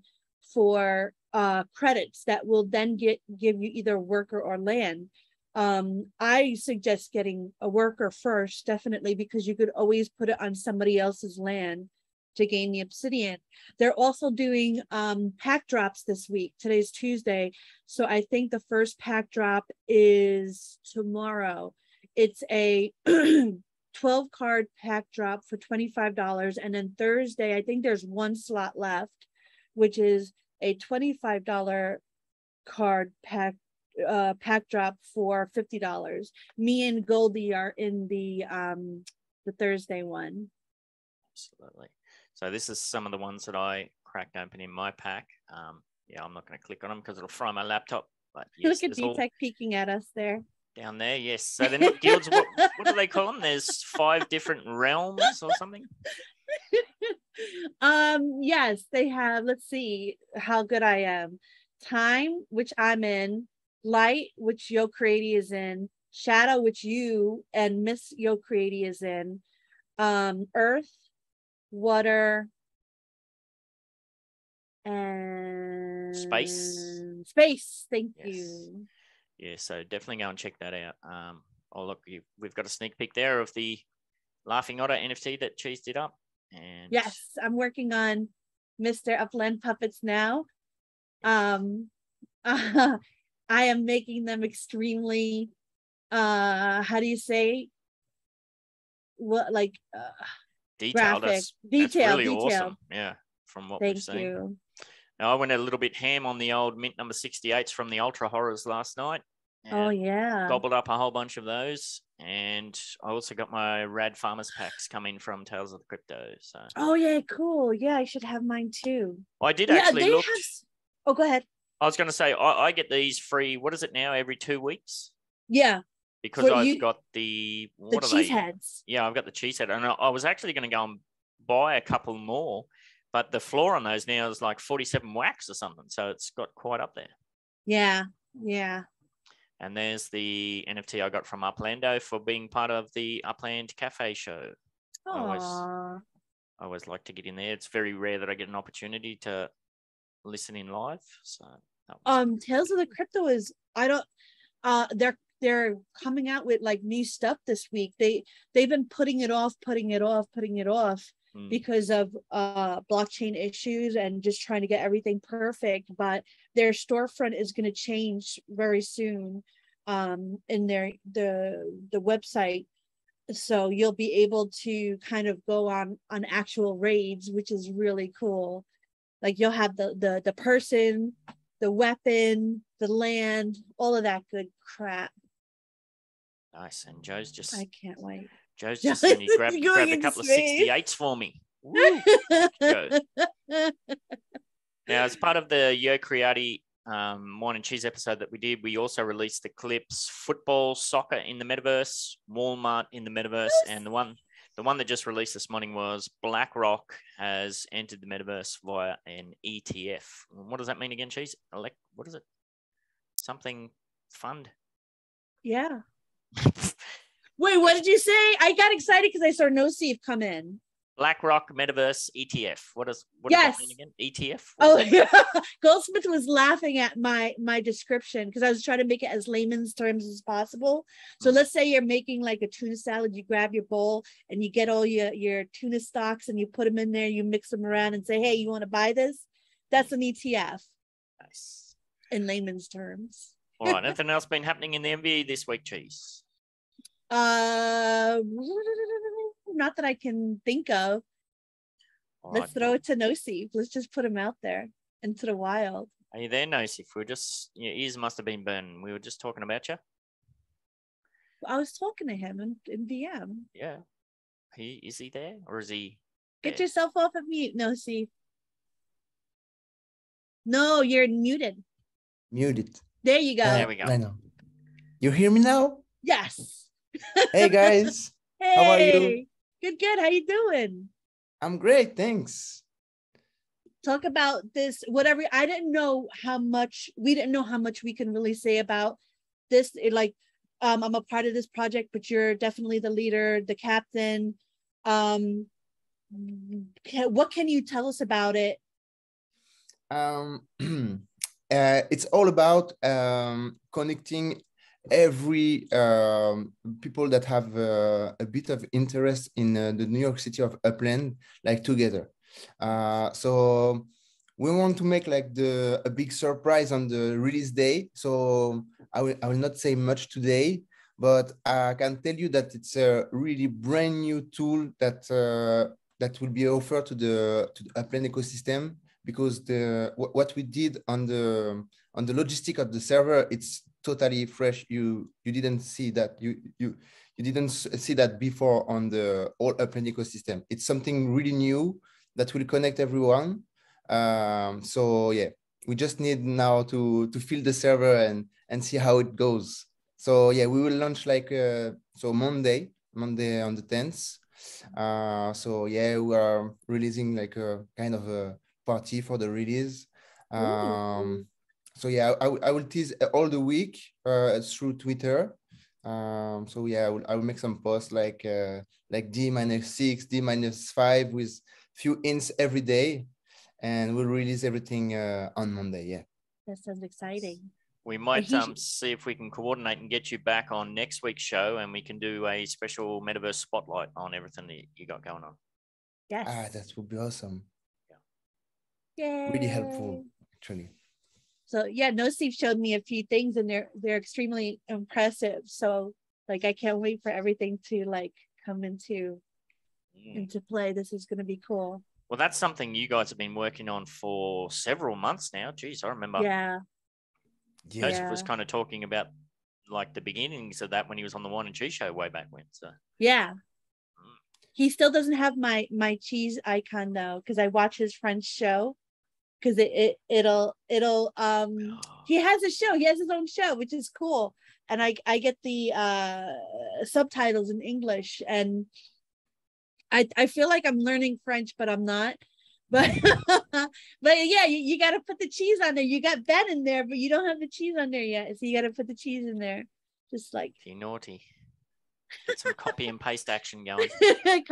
for uh, credits that will then get give you either worker or land. Um, I suggest getting a worker first, definitely, because you could always put it on somebody else's land to gain the obsidian. They're also doing um, pack drops this week. Today's Tuesday, so I think the first pack drop is tomorrow. It's a twelve card pack drop for twenty-five dollars. And then Thursday, I think there's one slot left, which is a twenty-five dollar card pack uh, pack drop for fifty dollars. Me and Goldie are in the um, the Thursday one. Absolutely. So this is some of the ones that I cracked open in my pack. Um, yeah, I'm not going to click on them because it'll fry my laptop. But yes, look at D-Tech all... peeking at us there. Down there, yes. So they're not guilds. What, what do they call them? There's five different realms or something. Um, yes, they have. Let's see how good I am. Time, which I'm in. Light, which Yo Creati is in. Shadow, which you and Miss Yo Creati is in. Um, Earth, water, and space. Space. Thank yes. you. Yeah, so definitely go and check that out. Um, oh, look, you, we've got a sneak peek there of the Laughing Otter N F T that Cheese did up. And yes, I'm working on Mister Upland Puppets now. Um, uh, I am making them extremely, uh, how do you say? What, like, uh, detailed. Graphic. That's, detailed, that's really detailed. Awesome. Yeah, from what Thank we've seen. Thank you. Now, I went a little bit ham on the old mint number sixty-eights from the Ultra Horrors last night. Oh, yeah. Gobbled up a whole bunch of those. And I also got my Rad Farmers packs coming from Tales of the Crypto. So. Oh, yeah, cool. Yeah, I should have mine too. I did yeah, actually look. Have... Oh, go ahead. I was going to say, I, I get these free, what is it now, every two weeks? Yeah. Because well, I've you... got the, what the are cheese they? Heads. Yeah, I've got the cheese head. And I, I was actually going to go and buy a couple more. But the floor on those now is like forty-seven wax or something. So it's got quite up there. Yeah. Yeah. And there's the N F T I got from Uplando for being part of the Upland Cafe show. Aww. I always, I always like to get in there. It's very rare that I get an opportunity to listen in live. So um, Tales of the Crypto is, I don't, uh, they're, they're coming out with like new stuff this week. They, they've been putting it off, putting it off, putting it off. mm. because of uh, blockchain issues and just trying to get everything perfect. But their storefront is going to change very soon um, in their the the website. So you'll be able to kind of go on on actual raids, which is really cool. Like you'll have the the the person, the weapon, the land, all of that good crap. Nice. And Joe's just I can't wait. Joe's just going to grab, grab a couple space. of sixty-eights for me. Woo. Joe. Now, as part of the Yo Creati um, Morning Cheese episode that we did, we also released the clips football, soccer in the metaverse, Walmart in the metaverse, yes. and the one the one that just released this morning was BlackRock has entered the metaverse via an E T F. What does that mean again, Cheese? Elect, what is it? Something fund? Yeah. Wait, what did you say? I got excited because I saw Nosif come in. BlackRock Metaverse E T F. What is what yes. does that mean again? E T F? What oh, yeah. Goldsmith was laughing at my my description because I was trying to make it as layman's terms as possible. So let's say you're making like a tuna salad. You grab your bowl and you get all your, your tuna stocks and you put them in there. You mix them around and say, hey, you want to buy this? That's an E T F. Nice. In layman's terms. All right. Anything else been happening in the M V E this week, Cheese? Uh, not that I can think of. All Let's right. throw it to Nosif. Let's just put him out there into the wild. Are you there, Nosif? We're just your ears must have been burning. We were just talking about you. I was talking to him in, in D M. Yeah, he is he there or is he? There? Get yourself off of mute, Nosif. No, you're muted. Muted. There you go. There we go. I know. You hear me now? Yes. Hey guys, hey, how are you? Good, good. How you doing? I'm great, thanks. Talk about this. Whatever. I didn't know how much we didn't know how much we can really say about this. It, like, um, I'm a part of this project, but you're definitely the leader, the captain. Um, can, what can you tell us about it? Um, uh, it's all about um, connecting every um, people that have uh, a bit of interest in uh, the New York City of Upland, like together. Uh, so we want to make like the a big surprise on the release day. So I will, I will not say much today, but I can tell you that it's a really brand new tool that uh, that will be offered to the to the Upland ecosystem, because the what we did on the on the logistic of the server, it's totally fresh. You you didn't see that you you you didn't see that before on the all Upland ecosystem. It's something really new that will connect everyone. Um, so yeah, we just need now to to fill the server and and see how it goes. So yeah, we will launch like uh, so Monday, Monday on the tenth. Uh, so yeah, we are releasing like a kind of a party for the release. Um, So yeah, I, I will tease all the week uh, through Twitter. Um, so yeah, I will, I will make some posts like uh, like D minus six, D minus five with few hints every day, and we'll release everything uh, on Monday. Yeah, that sounds exciting. We might um, see if we can coordinate and get you back on next week's show, and we can do a special metaverse spotlight on everything that you got going on. Yes, ah, that would be awesome. Yeah, Yay. really helpful actually. So yeah, Nosif showed me a few things and they're they're extremely impressive. So like I can't wait for everything to like come into yeah. into play. This is gonna be cool. Well, that's something you guys have been working on for several months now. Geez, I remember yeah. Joseph yeah. was kind of talking about like the beginnings of that when he was on the Wine and Cheese show way back when. So yeah. Mm. He still doesn't have my my cheese icon though, because I watch his friend's show. Because it, it it'll it'll um he has a show he has his own show, which is cool, and I I get the uh subtitles in English, and I I feel like I'm learning French, but I'm not. But but yeah, you, you got to put the cheese on there. You got Ben in there, but you don't have the cheese on there yet, so you got to put the cheese in there. Just like you naughty, get some copy and paste action going.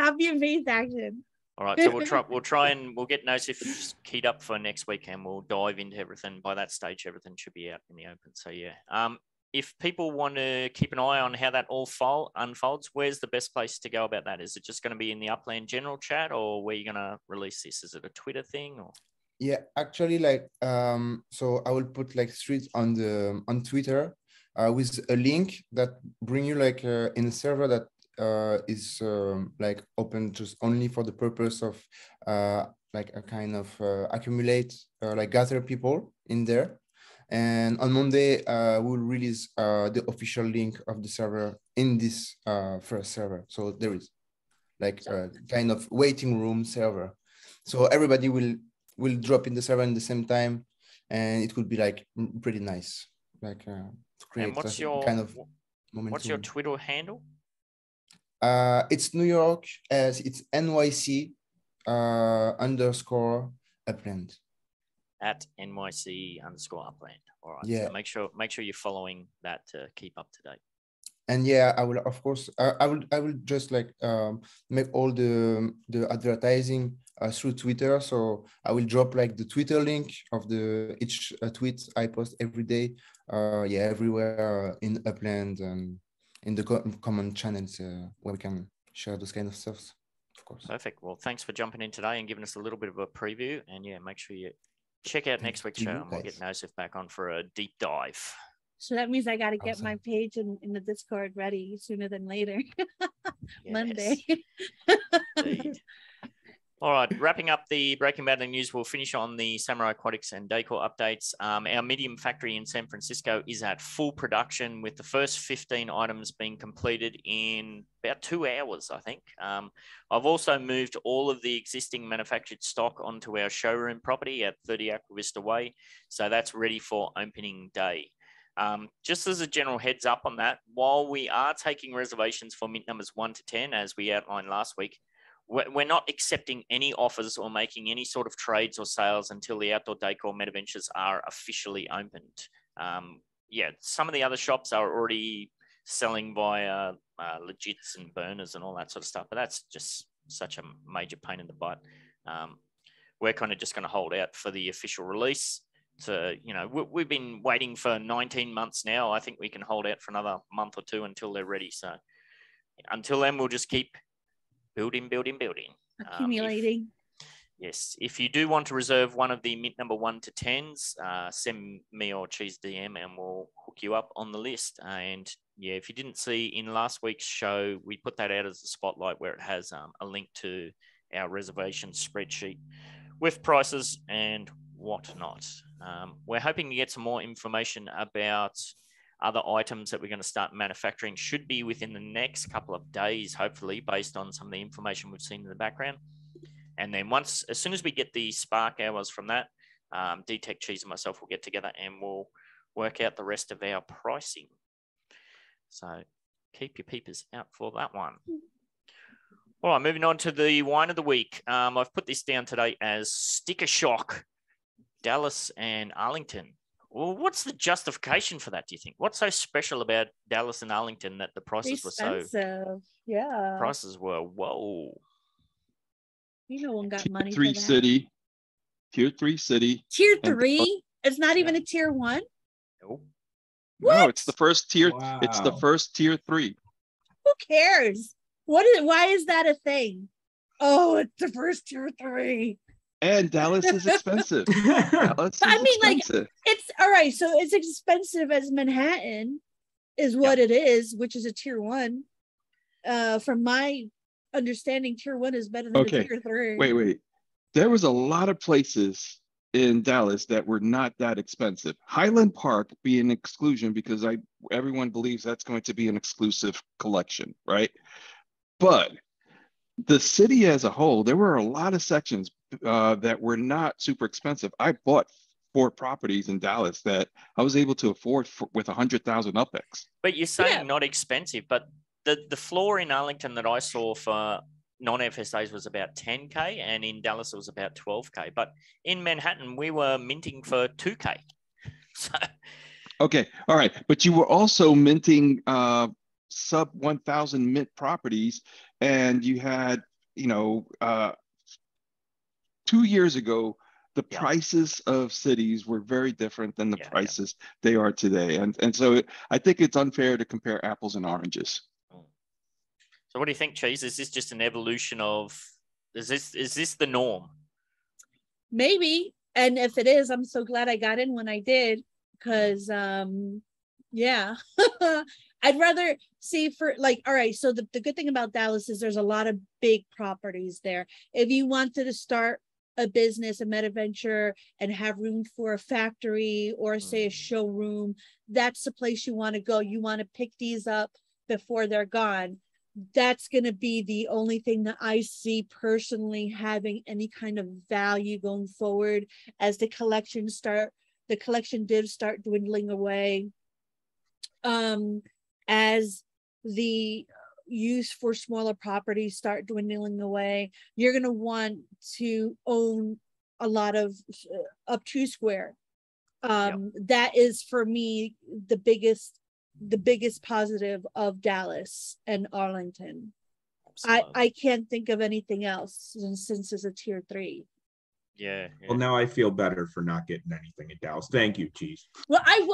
Copy and paste action. All right, so we'll try, we'll try and we'll get Nosif keyed up for next week, and we'll dive into everything. By that stage, everything should be out in the open. So yeah, um, if people want to keep an eye on how that all fol- unfolds, where's the best place to go about that? Is it just going to be in the Upland general chat, or where you're going to release this? Is it a Twitter thing? Or? Yeah, actually, like, um, so I will put like streets on the on Twitter uh, with a link that bring you like uh, in a server that uh, is um, like open just only for the purpose of uh, like a kind of uh, accumulate, uh, like gather people in there. And on Monday, uh, we'll release uh, the official link of the server in this uh, first server. So there is like a kind of waiting room server. So everybody will will drop in the server at the same time, and it would be like pretty nice. Like uh, to create and what's your, kind of momentum. What's your Twitter handle? Uh, it's New York as it's N Y C uh, underscore Upland. At N Y C underscore Upland. All right. Yeah. So make sure make sure you're following that to keep up to date. And yeah, I will of course I, I will I will just like um, make all the the advertising uh, through Twitter. So I will drop like the Twitter link of the each uh, tweet I post every day. Uh, yeah, everywhere uh, in Upland and in the co common channels uh, where we can share those kind of stuff. Of course. Perfect. Well, thanks for jumping in today and giving us a little bit of a preview. And yeah, make sure you check out next week's show and we'll get Nosif back on for a deep dive. So that means I got to get awesome. my page in, in the Discord ready sooner than later. Monday. All right, wrapping up the Breaking Badland news, we'll finish on the Samurai Aquatics and Decor updates. Um, our medium factory in San Francisco is at full production with the first fifteen items being completed in about two hours, I think. Um, I've also moved all of the existing manufactured stock onto our showroom property at thirty Aquavista Way. So that's ready for opening day. Um, just as a general heads up on that, while we are taking reservations for mint numbers one to ten, as we outlined last week, we're not accepting any offers or making any sort of trades or sales until the outdoor decor metaventures are officially opened. Um, yeah, some of the other shops are already selling via uh, legits and burners and all that sort of stuff, but that's just such a major pain in the butt. Um, we're kind of just going to hold out for the official release. To, you know, we, we've been waiting for nineteen months now. I think we can hold out for another month or two until they're ready. So until then, we'll just keep building, building, building. Accumulating. Um, if, yes. If you do want to reserve one of the mint number one to tens, uh, send me or Cheese D M and we'll hook you up on the list. And yeah, if you didn't see in last week's show, we put that out as a spotlight where it has um, a link to our reservation spreadsheet with prices and whatnot. Um, we're hoping to get some more information about other items that we're going to start manufacturing. Should be within the next couple of days, hopefully, based on some of the information we've seen in the background. And then once, as soon as we get the Spark hours from that, um, D-Tech, Cheese and myself will get together and we'll work out the rest of our pricing. So keep your peepers out for that one. All right, moving on to the wine of the week. Um, I've put this down today as Sticker Shock, Dallas and Arlington. Well, what's the justification for that, do you think? What's so special about Dallas and Arlington that the prices expensive. were so... Yeah. Prices were, whoa. You know one got tier money three for that. City. Tier three city. Tier three? And it's not yeah. even a tier one? Nope. What? No, it's the first tier. Wow. It's the first tier three. Who cares? What is, why is that a thing? Oh, it's the first tier three. And Dallas is expensive. Dallas is I mean, expensive. like, it's all right. So it's expensive as Manhattan is what yep. it is, which is a tier one. Uh, from my understanding, tier one is better than okay. tier three. Wait, wait. There was a lot of places in Dallas that were not that expensive. Highland Park being an exclusion because I everyone believes that's going to be an exclusive collection, right? But the city as a whole, there were a lot of sections uh, that were not super expensive. I bought four properties in Dallas that I was able to afford for, with one hundred thousand U P E X. But you're saying yeah. not expensive, but the, the floor in Arlington that I saw for non-F S As was about ten K, and in Dallas it was about twelve K. But in Manhattan, we were minting for two K. So... Okay, all right. But you were also minting uh, sub one thousand mint properties, and you had, you know, uh, two years ago, the yeah. prices of cities were very different than the yeah, prices yeah. they are today. And, and so it, I think it's unfair to compare apples and oranges. So what do you think, Cheese? Is this just an evolution of, is this, is this the norm? Maybe. And if it is, I'm so glad I got in when I did, because um, yeah, I'd rather see for like, all right. So the, the good thing about Dallas is there's a lot of big properties there. If you wanted to start a business, a metaventure, and have room for a factory or say a showroom, that's the place you want to go. You want to pick these up before they're gone. That's going to be the only thing that I see personally having any kind of value going forward as the collections start, the collection divs start dwindling away. Um, as the use for smaller properties start dwindling away, you're going to want to own a lot of uh, up to square. Um, yep. That is for me, the biggest the biggest positive of Dallas and Arlington. Absolutely. I, I can't think of anything else since, since it's a tier three. Yeah, yeah. Well, now I feel better for not getting anything at Dallas. Thank you, Cheese. Well, I, w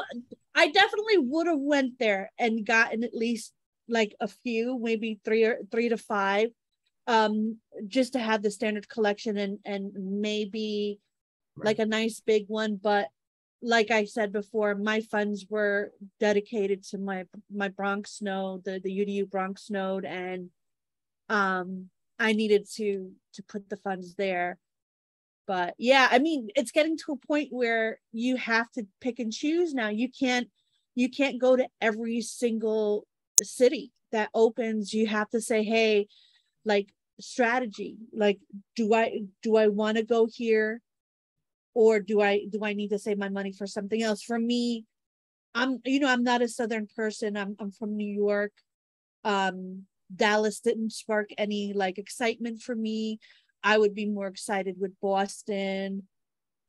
I definitely would have went there and gotten at least like a few, maybe three or three to five, um, just to have the standard collection and, and maybe right. like a nice big one. But like I said before, my funds were dedicated to my my Bronx node, the, the U D U Bronx node, and um, I needed to to put the funds there. But yeah, I mean, it's getting to a point where you have to pick and choose now. You can't you can't go to every single city that opens. You have to say, hey, like strategy, like do I do I want to go here? Or do I do I need to save my money for something else? For me, I'm you know I'm not a Southern person. I'm I'm from New York. Um, Dallas didn't spark any like excitement for me. I would be more excited with Boston,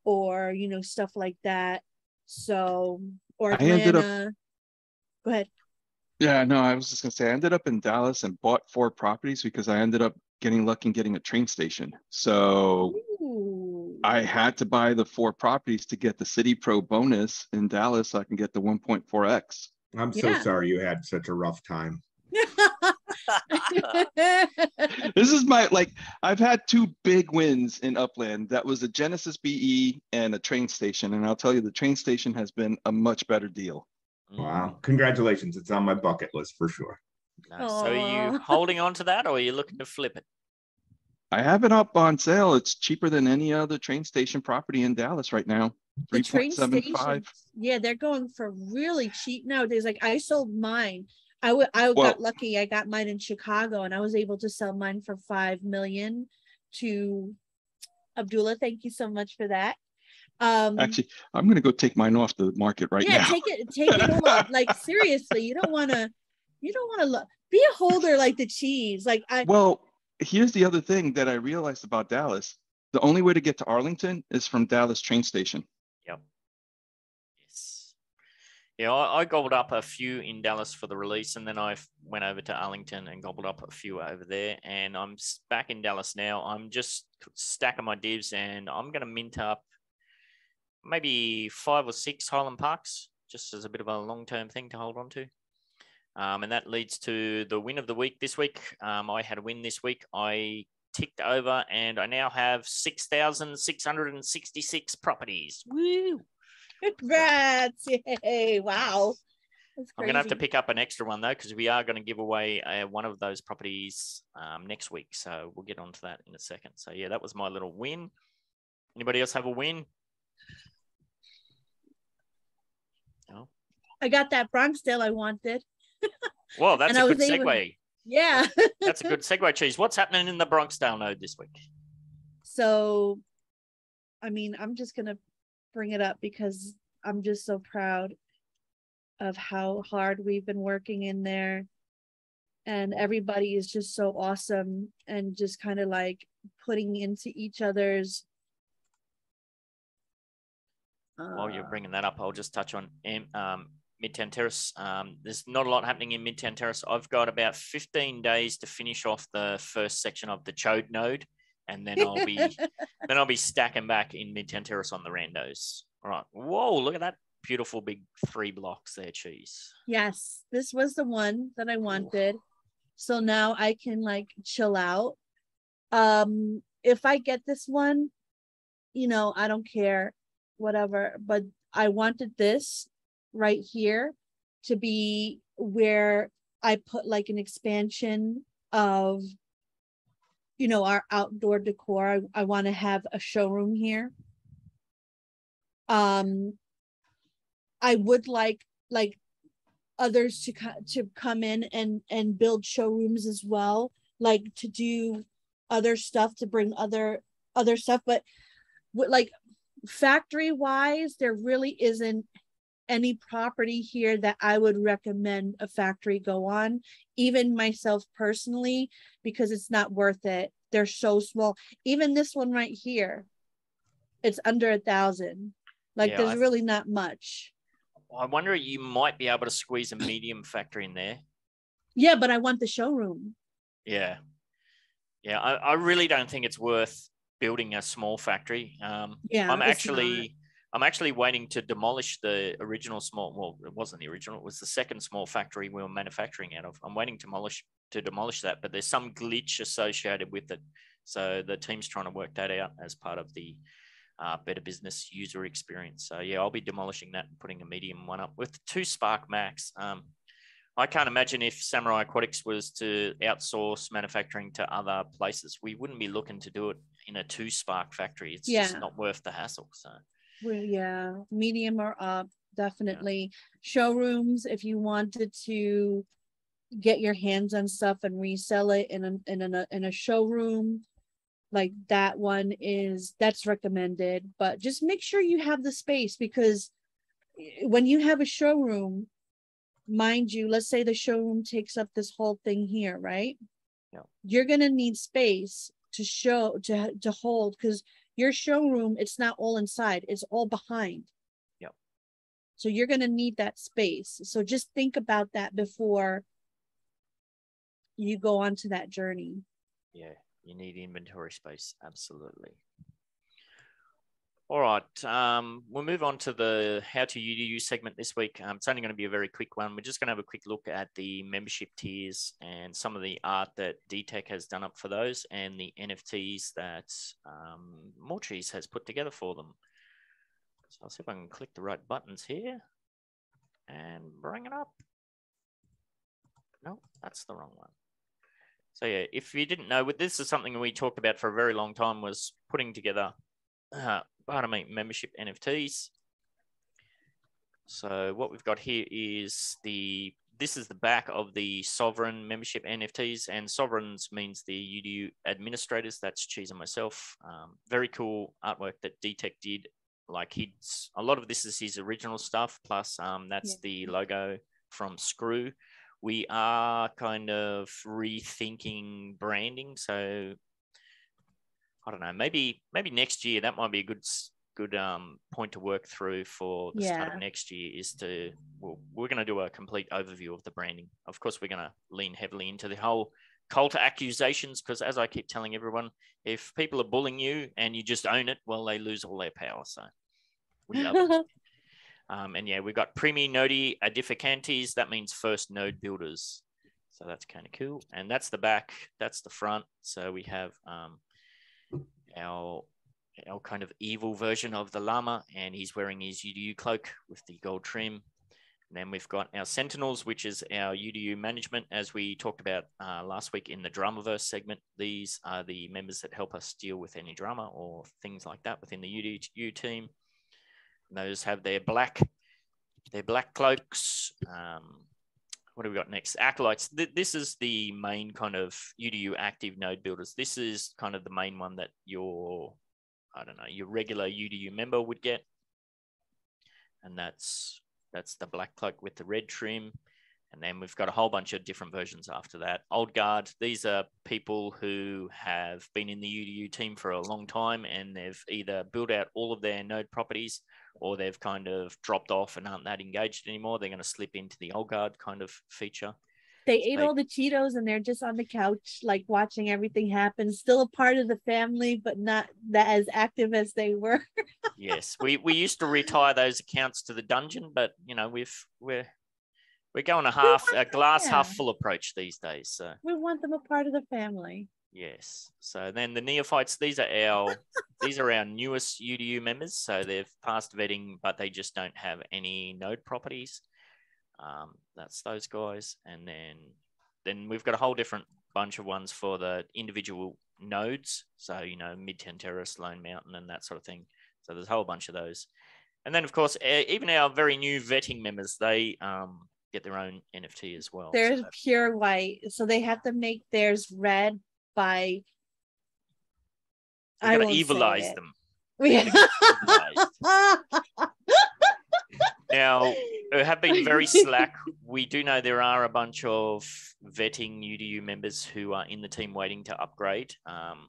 or you know stuff like that. So or Atlanta. I ended up, go ahead. Yeah, no, I was just gonna say I ended up in Dallas and bought four properties because I ended up getting lucky and getting a train station. So. Ooh. I had to buy the four properties to get the City Pro bonus in Dallas so I can get the one point four X. I'm so yeah. sorry you had such a rough time. This is my, like, I've had two big wins in Upland. That was a Genesis B E and a train station. And I'll tell you, the train station has been a much better deal. Wow. Congratulations. It's on my bucket list for sure. Nice. So are you holding on to that or are you looking to flip it? I have it up on sale. It's cheaper than any other train station property in Dallas right now. The train stations, yeah, they're going for really cheap nowadays. Like I sold mine. I, w I well, got lucky. I got mine in Chicago, and I was able to sell mine for five million dollars to Abdullah. Thank you so much for that. Um, Actually, I'm going to go take mine off the market right yeah, now. Yeah, take it. Take it off. Like seriously, you don't want to. You don't want to be a holder like the Cheese. Like I. Well. Here's the other thing that I realized about Dallas. The only way to get to Arlington is from Dallas train station. Yep. Yes. Yeah, I, I gobbled up a few in Dallas for the release, and then I went over to Arlington and gobbled up a few over there. And I'm back in Dallas now. I'm just stacking my divs, and I'm going to mint up maybe five or six Highland Parks, just as a bit of a long-term thing to hold on to. Um, and that leads to the win of the week this week. Um, I had a win this week. I ticked over and I now have six thousand six hundred sixty-six properties. Woo! Congrats! Yay! Wow. That's crazy. I'm going to have to pick up an extra one though, because we are going to give away uh, one of those properties um, next week. So we'll get onto that in a second. So yeah, that was my little win. Anybody else have a win? No. I got that Bronx deal I wanted. Well, that's and a good segue. Able, yeah. That's a good segue, Cheese. What's happening in the Bronxdale node this week? So, I mean, I'm just going to bring it up because I'm just so proud of how hard we've been working in there. And everybody is just so awesome and just kind of like putting into each other's. Uh, While you're bringing that up, I'll just touch on um. Midtown Terrace. Um, there's not a lot happening in Midtown Terrace. I've got about fifteen days to finish off the first section of the Chode node, and then I'll be then I'll be stacking back in Midtown Terrace on the randos. All right. Whoa, look at that beautiful big three blocks there, Cheese. Yes, this was the one that I wanted. Ooh. So now I can like chill out. Um, if I get this one, you know, I don't care, whatever. But I wanted this right here to be where I put like an expansion of, you know, our outdoor decor. I, I want to have a showroom here. Um, I would like like others to co to come in and and build showrooms as well, like to do other stuff, to bring other other stuff. But like factory wise, there really isn't any property here that I would recommend a factory go on, even myself personally, because it's not worth it. They're so small. Even this one right here, it's under a thousand. Like yeah, there's I, really not much. I wonder, you might be able to squeeze a medium factory in there. Yeah, but I want the showroom. Yeah. Yeah, I, I really don't think it's worth building a small factory. Um, yeah, I'm actually... I'm actually waiting to demolish the original small, well, it wasn't the original, it was the second small factory we were manufacturing out of. I'm waiting to demolish, to demolish that, but there's some glitch associated with it. So the team's trying to work that out as part of the uh, Better Business user experience. So yeah, I'll be demolishing that and putting a medium one up with two Spark Max. Um, I can't imagine if Samurai Aquatics was to outsource manufacturing to other places, we wouldn't be looking to do it in a two Spark factory. It's yeah. just not worth the hassle, so. Well, yeah, medium or up, definitely. Yeah. Showrooms, if you wanted to get your hands on stuff and resell it in a, in a, in a showroom, like that one is, that's recommended. But just make sure you have the space, because when you have a showroom, mind you, let's say the showroom takes up this whole thing here, right? Yeah. You're going to need space to show, to, to hold, because your showroom, it's not all inside, it's all behind. Yep. So you're going to need that space. So just think about that before you go on to that journey. Yeah, you need inventory space, absolutely. All right, um, we'll move on to the how to U D U segment this week. Um, it's only going to be a very quick one. We're just going to have a quick look at the membership tiers and some of the art that D Tech has done up for those, and the N F Ts that um, Mortrees has put together for them. So I'll see if I can click the right buttons here and bring it up. No, that's the wrong one. So yeah, if you didn't know, this is something we talked about for a very long time, was putting together uh, pardon me, membership N F Ts. So what we've got here is the, this is the back of the Sovereign membership N F Ts, and Sovereigns means the U D U administrators, that's Cheese and myself. Um, very cool artwork that D Tech did. Like he's, a lot of this is his original stuff, plus um, that's yeah. the logo from Screw. We are kind of rethinking branding, so I don't know, maybe maybe next year, that might be a good good um, point to work through for the yeah. start of next year, is to, well, we're going to do a complete overview of the branding. Of course, we're going to lean heavily into the whole cult accusations, because as I keep telling everyone, if people are bullying you and you just own it, well, they lose all their power. So we love it. Um, and yeah, we've got Primi Nodi Edificantes. That means first node builders. So that's kind of cool. And that's the back. That's the front. So we have... Um, Our, our kind of evil version of the llama, and he's wearing his U D U cloak with the gold trim. And then we've got our Sentinels, which is our U D U management, as we talked about uh, last week in the Dramaverse segment. These are the members that help us deal with any drama or things like that within the U D U team. And those have their black, their black cloaks. Um, what do we got next? Acolytes. This is the main kind of U D U active node builders. This is kind of the main one that your, I don't know, your regular U D U member would get. And that's, that's the black cloak with the red trim. And then we've got a whole bunch of different versions after that. Old Guard. These are people who have been in the U D U team for a long time, and they've either built out all of their node properties, or they've kind of dropped off and aren't that engaged anymore. They're going to slip into the Old Guard kind of feature. They ate like, all the Cheetos and they're just on the couch, like watching everything happen. Still a part of the family, but not that as active as they were. Yes, we we used to retire those accounts to the dungeon, but you know we've we're we're going a half a glass half full approach these days. So we want them a part of the family. Yes. So then the neophytes, these are our these are our newest U D U members. So they've passed vetting, but they just don't have any node properties. Um, that's those guys. And then then we've got a whole different bunch of ones for the individual nodes. So, you know, Mid ten Terrace, Lone Mountain, and that sort of thing. So there's a whole bunch of those. And then, of course, even our very new vetting members, they um, get their own N F T as well. They're so pure white. So they have to make theirs red. By we I gotta evilize them. Yeah. Now, it have been very slack. We do know there are a bunch of vetting U D U members who are in the team waiting to upgrade. Um,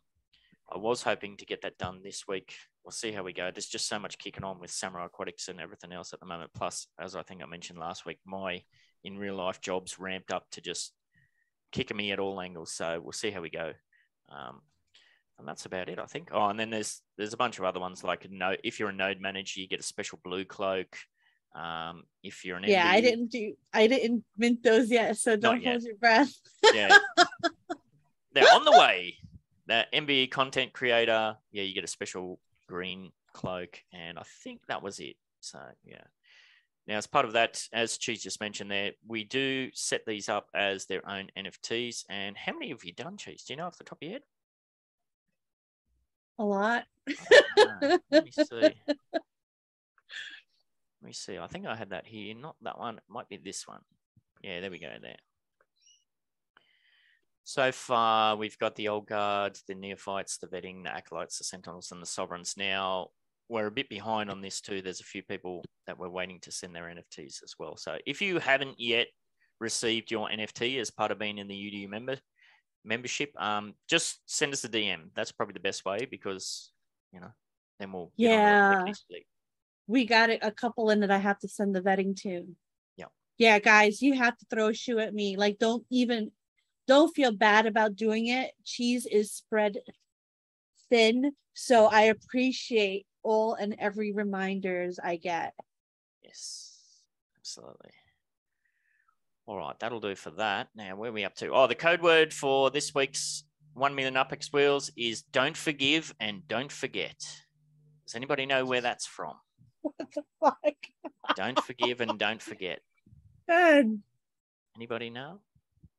I was hoping to get that done this week. We'll see how we go. There's just so much kicking on with Samurai Aquatics and everything else at the moment. Plus, as I think I mentioned last week, my in real life job's ramped up to just kicking me at all angles, so we'll see how we go. Um, and that's about it, I think. Oh, and then there's there's a bunch of other ones, like no, if you're a node manager, you get a special blue cloak. Um, if you're an yeah, M D, I didn't do, I didn't mint those yet, so don't hold your breath. Yeah, they're on the way. That M B E content creator, yeah, you get a special green cloak, and I think that was it. So yeah. Now, as part of that, as Cheese just mentioned there, we do set these up as their own N F Ts. And how many have you done, Cheese? Do you know off the top of your head? A lot. Uh, let me see. Let me see. I think I had that here. Not that one. It might be this one. Yeah, there we go there. So far, we've got the Old Guard, the Neophytes, the Vetting, the Acolytes, the Sentinels, and the Sovereigns now. We're a bit behind on this too. There's a few people that we're waiting to send their N F Ts as well. So if you haven't yet received your N F T as part of being in the U D U member membership, um, just send us a D M. That's probably the best way because, you know, then we'll yeah. We got a couple in that I have to send the vetting to. Yeah. Yeah, guys, you have to throw a shoe at me. Like, don't even, don't feel bad about doing it. Cheese is spread thin, so I appreciate all and every reminders I get. Yes, absolutely. All right, that'll do for that. Now, where are we up to? Oh, the code word for this week's one million U P X wheels is don't forgive and don't forget. Does anybody know where that's from? What the fuck? Don't forgive and don't forget. Good. Anybody know?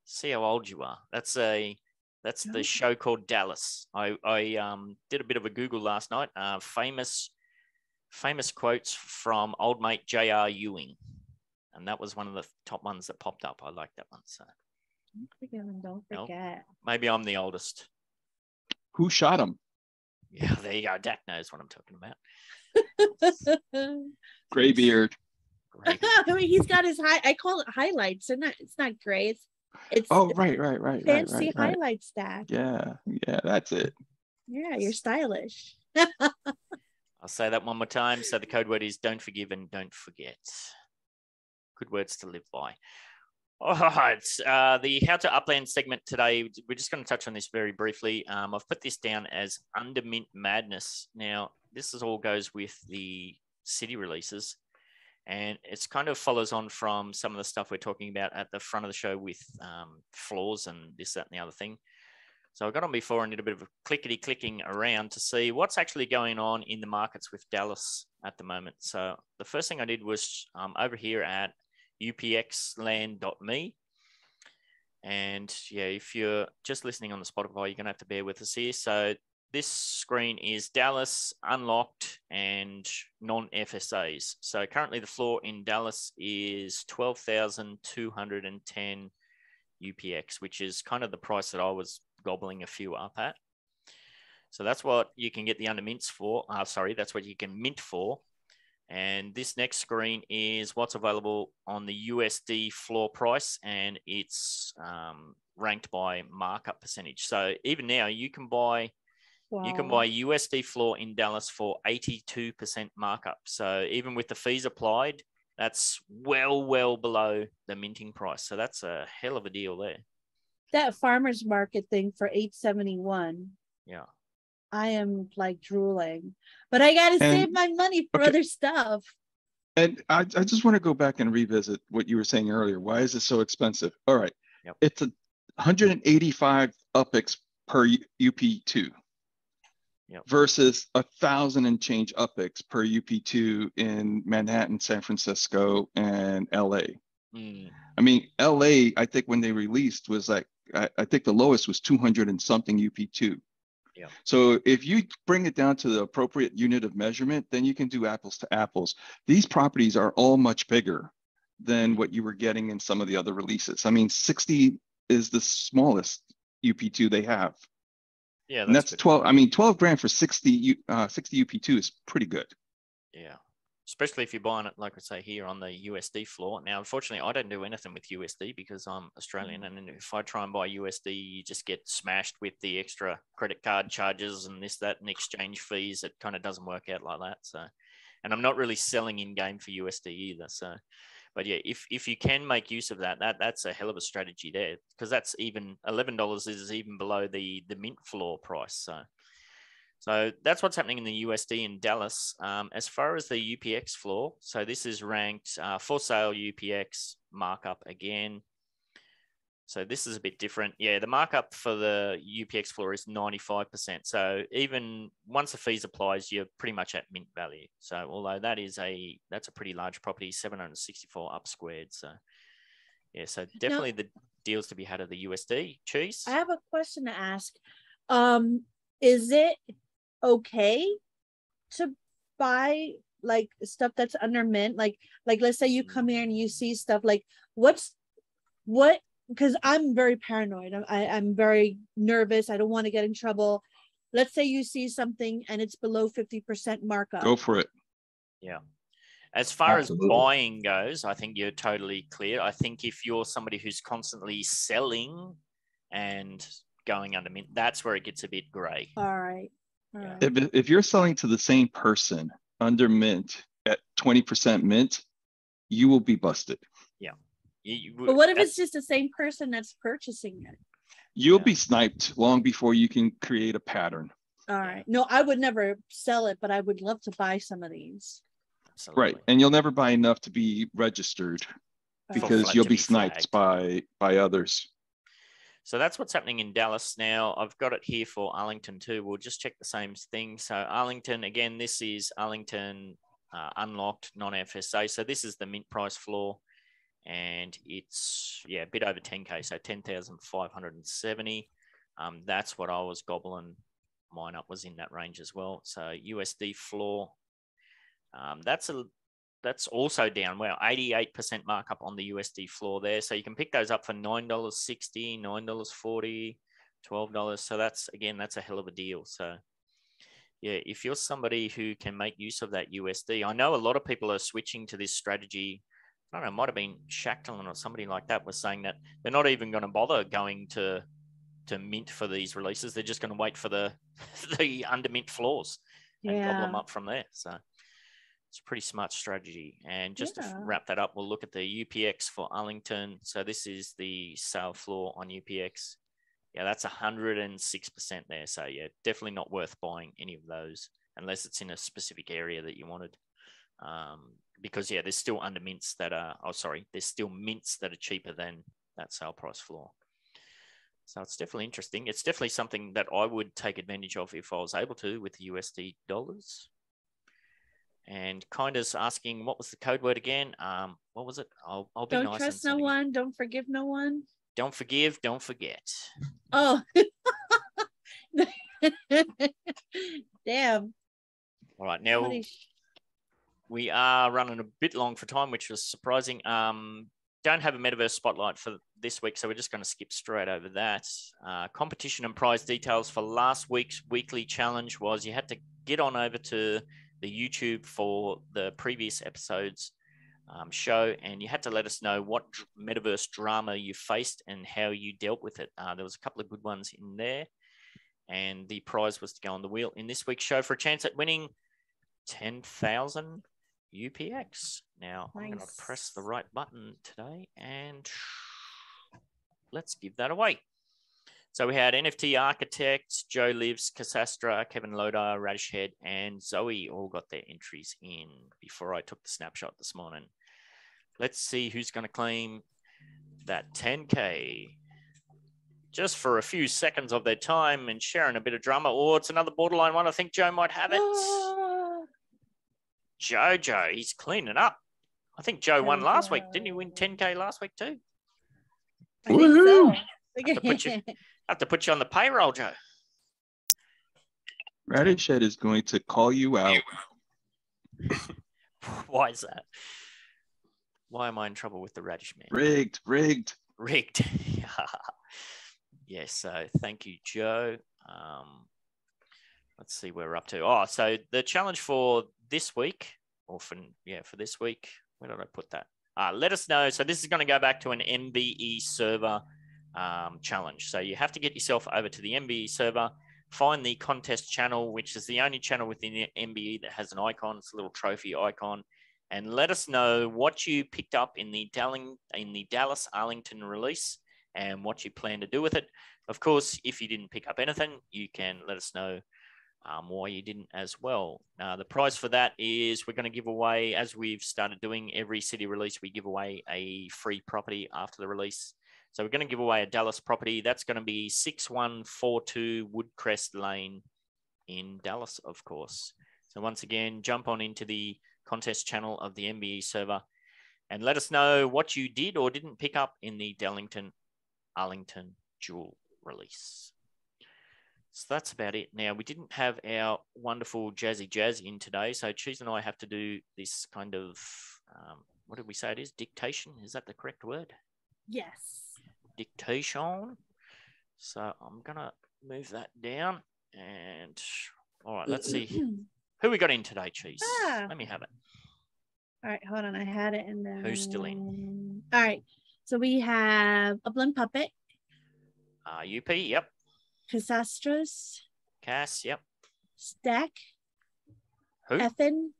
See how old you are. That's a... That's the show called Dallas. I, I um, did a bit of a Google last night. Uh, famous, famous quotes from old mate J R Ewing. And that was one of the top ones that popped up. I like that one. So. Don't forget and don't forget. Well, maybe I'm the oldest. Who shot him? Yeah, there you go. Dak knows what I'm talking about. Gray beard. Gray beard. I mean, he's got his high, I call it highlights. They're not, it's not gray. It's It's oh right right right fancy right, right, right. highlight stack. Yeah, yeah, that's it. Yeah, you're stylish. I'll say that one more time. So the code word is don't forgive and don't forget. Good words to live by. All right, uh, the how to upland segment today, we're just going to touch on this very briefly. Um, I've put this down as under mint madness. Now this is all goes with the city releases. And it's kind of follows on from some of the stuff we're talking about at the front of the show with um, floors and this, that, and the other thing. So I got on before and did a bit of clickety-clicking around to see what's actually going on in the markets with Dallas at the moment. So the first thing I did was um, over here at u p x land dot m e. And yeah, if you're just listening on the Spotify, you're going to have to bear with us here. So this screen is Dallas, unlocked, and non F S As. So currently the floor in Dallas is twelve thousand two hundred ten U P X, which is kind of the price that I was gobbling a few up at. So that's what you can get the under mints for. Uh, sorry, that's what you can mint for. And this next screen is what's available on the U S D floor price, and it's um, ranked by markup percentage. So even now you can buy... Wow. You can buy U S D floor in Dallas for eighty-two percent markup. So even with the fees applied, That's well, well below the minting price. So that's a hell of a deal there. That farmer's market thing for eight seventy-one. Yeah. I am like drooling, but I got to save my money for okay. other stuff. And I, I just want to go back and revisit what you were saying earlier. Why is it so expensive? All right. Yep. It's a one hundred eighty-five U P X per U P two yep. versus a thousand and change U P X per U P two in Manhattan, San Francisco, and L A. Mm. I mean, L A, I think when they released was like, I, I think the lowest was two hundred and something U P two. Yeah. So if you bring it down to the appropriate unit of measurement, then you can do apples to apples. These properties are all much bigger than what you were getting in some of the other releases. I mean, sixty is the smallest U P two they have. Yeah, that's, and that's twelve. I mean, twelve grand for sixty, uh, sixty U P two is pretty good. Yeah, especially if you're buying it, like I say, here on the U S D floor. Now, unfortunately, I don't do anything with U S D because I'm Australian. And if I try and buy U S D, you just get smashed with the extra credit card charges and this, that, and exchange fees. It kind of doesn't work out like that. So, and I'm not really selling in game for U S D either. So, but yeah, if, if you can make use of that, that that's a hell of a strategy there, because that's even eleven dollars is even below the, the mint floor price. So, So that's what's happening in the U S D in Dallas. Um, as far as the U P X floor, so this is ranked uh, for sale U P X markup again. So this is a bit different. Yeah, the markup for the U P X floor is ninety-five percent. So even once the fees applies, you're pretty much at mint value. So although that is a, that's a pretty large property, seven hundred sixty-four up squared. So yeah, so definitely now, the deals to be had of the U S D. Cheese? I have a question to ask. Um, is it okay to buy like stuff that's under mint, like like let's say you come here and you see stuff like what's what because I'm very paranoid, I, I'm very nervous, I don't want to get in trouble. Let's say you see something and it's below fifty percent markup, go for it. Yeah, as far Absolutely. As buying goes, I think you're totally clear. I think if you're somebody who's constantly selling and going under mint, that's where it gets a bit gray. All right. Yeah. If, if you're selling to the same person under mint at twenty percent mint, you will be busted. Yeah. You, you, but what if it's just the same person that's purchasing it? You'll yeah. be sniped long before you can create a pattern. All right. No, I would never sell it, but I would love to buy some of these. Absolutely. Right. And you'll never buy enough to be registered right. because you'll be, be sniped by, by others. So that's what's happening in Dallas. Now, I've got it here for Arlington too. We'll just check the same thing. So Arlington, again, this is Arlington uh, unlocked, non-F S A. So this is the mint price floor and it's, yeah, a bit over ten K. So ten thousand five hundred seventy. Um, that's what I was gobbling. Mine up was in that range as well. So U S D floor, um, that's a, that's also down. Wow, eighty-eight percent markup on the U S D floor there. So you can pick those up for nine dollars sixty, nine dollars forty, twelve dollars. So that's, again, that's a hell of a deal. So yeah, if you're somebody who can make use of that U S D, I know a lot of people are switching to this strategy. I don't know, might have been Shacklin or somebody like that was saying that they're not even going to bother going to to mint for these releases. They're just going to wait for the, the under mint floors and yeah. gobble them up from there. So it's a pretty smart strategy. And just yeah. to wrap that up, we'll look at the U P X for Arlington. So this is the sale floor on U P X. Yeah, that's one hundred six percent there. So yeah, definitely not worth buying any of those unless it's in a specific area that you wanted. Um, because yeah, there's still under mints that are, oh, sorry, there's still mints that are cheaper than that sale price floor. So it's definitely interesting. It's definitely something that I would take advantage of if I was able to with the U S D dollars. And Kinda's asking, what was the code word again? Um, what was it? I'll, I'll be don't nice. Don't trust no one. Don't forgive no one. Don't forgive. Don't forget. Oh. Damn. All right. Now, we are running a bit long for time, which was surprising. Um, don't have a Metaverse Spotlight for this week, so we're just going to skip straight over that. Uh, competition and prize details for last week's weekly challenge was you had to get on over to the YouTube for the previous episodes um, show, and you had to let us know what metaverse drama you faced and how you dealt with it. Uh, there was a couple of good ones in there, and the prize was to go on the wheel in this week's show for a chance at winning ten thousand U P X. Now, nice. I'm going to press the right button today and let's give that away. So we had N F T Architects, Joe Lives, Cassastra, Kevin Lodar, Radish Head, and Zoe all got their entries in before I took the snapshot this morning. Let's see who's going to claim that ten K. Just for a few seconds of their time and sharing a bit of drama. Oh, it's another borderline one. I think Joe might have it. Ah. Jojo, he's cleaning up. I think Joe won last week. Didn't he win ten K last week too? Woohoo! I have, to put you, have to put you on the payroll, Joe. Radish Head is going to call you out. Why is that? Why am I in trouble with the Radish Man? Rigged, rigged. Rigged. Yes, yeah, so thank you, Joe. Um, let's see where we're up to. Oh, so the challenge for this week, or for, yeah, for this week, where did I put that? Uh, let us know. So this is going to go back to an M B E server Um, challenge. So you have to get yourself over to the M B E server, find the contest channel, which is the only channel within the M B E that has an icon. It's a little trophy icon, and let us know what you picked up in the Dalling, in the Dallas Arlington release and what you plan to do with it. Of course, if you didn't pick up anything, you can let us know um, why you didn't as well. Now, the prize for that is we're going to give away, as we've started doing every city release, we give away a free property after the release. So we're going to give away a Dallas property. That's going to be six one four two Woodcrest Lane in Dallas, of course. So once again, jump on into the contest channel of the M B E server and let us know what you did or didn't pick up in the Darlington Arlington dual release. So that's about it. Now, we didn't have our wonderful Jazzy Jazz in today, so Cheese and I have to do this kind of, um, what did we say it is? Dictation? Is that the correct word? Yes. Dictation. So I'm gonna move that down and all right, let's see who we got in today. Cheese, ah. Let me have it. All right, hold on, I had it in there. Who's still in? All right, so we have Upland Puppet, uh up yep, Cassastras, Cass yep, Stack, who Ethan,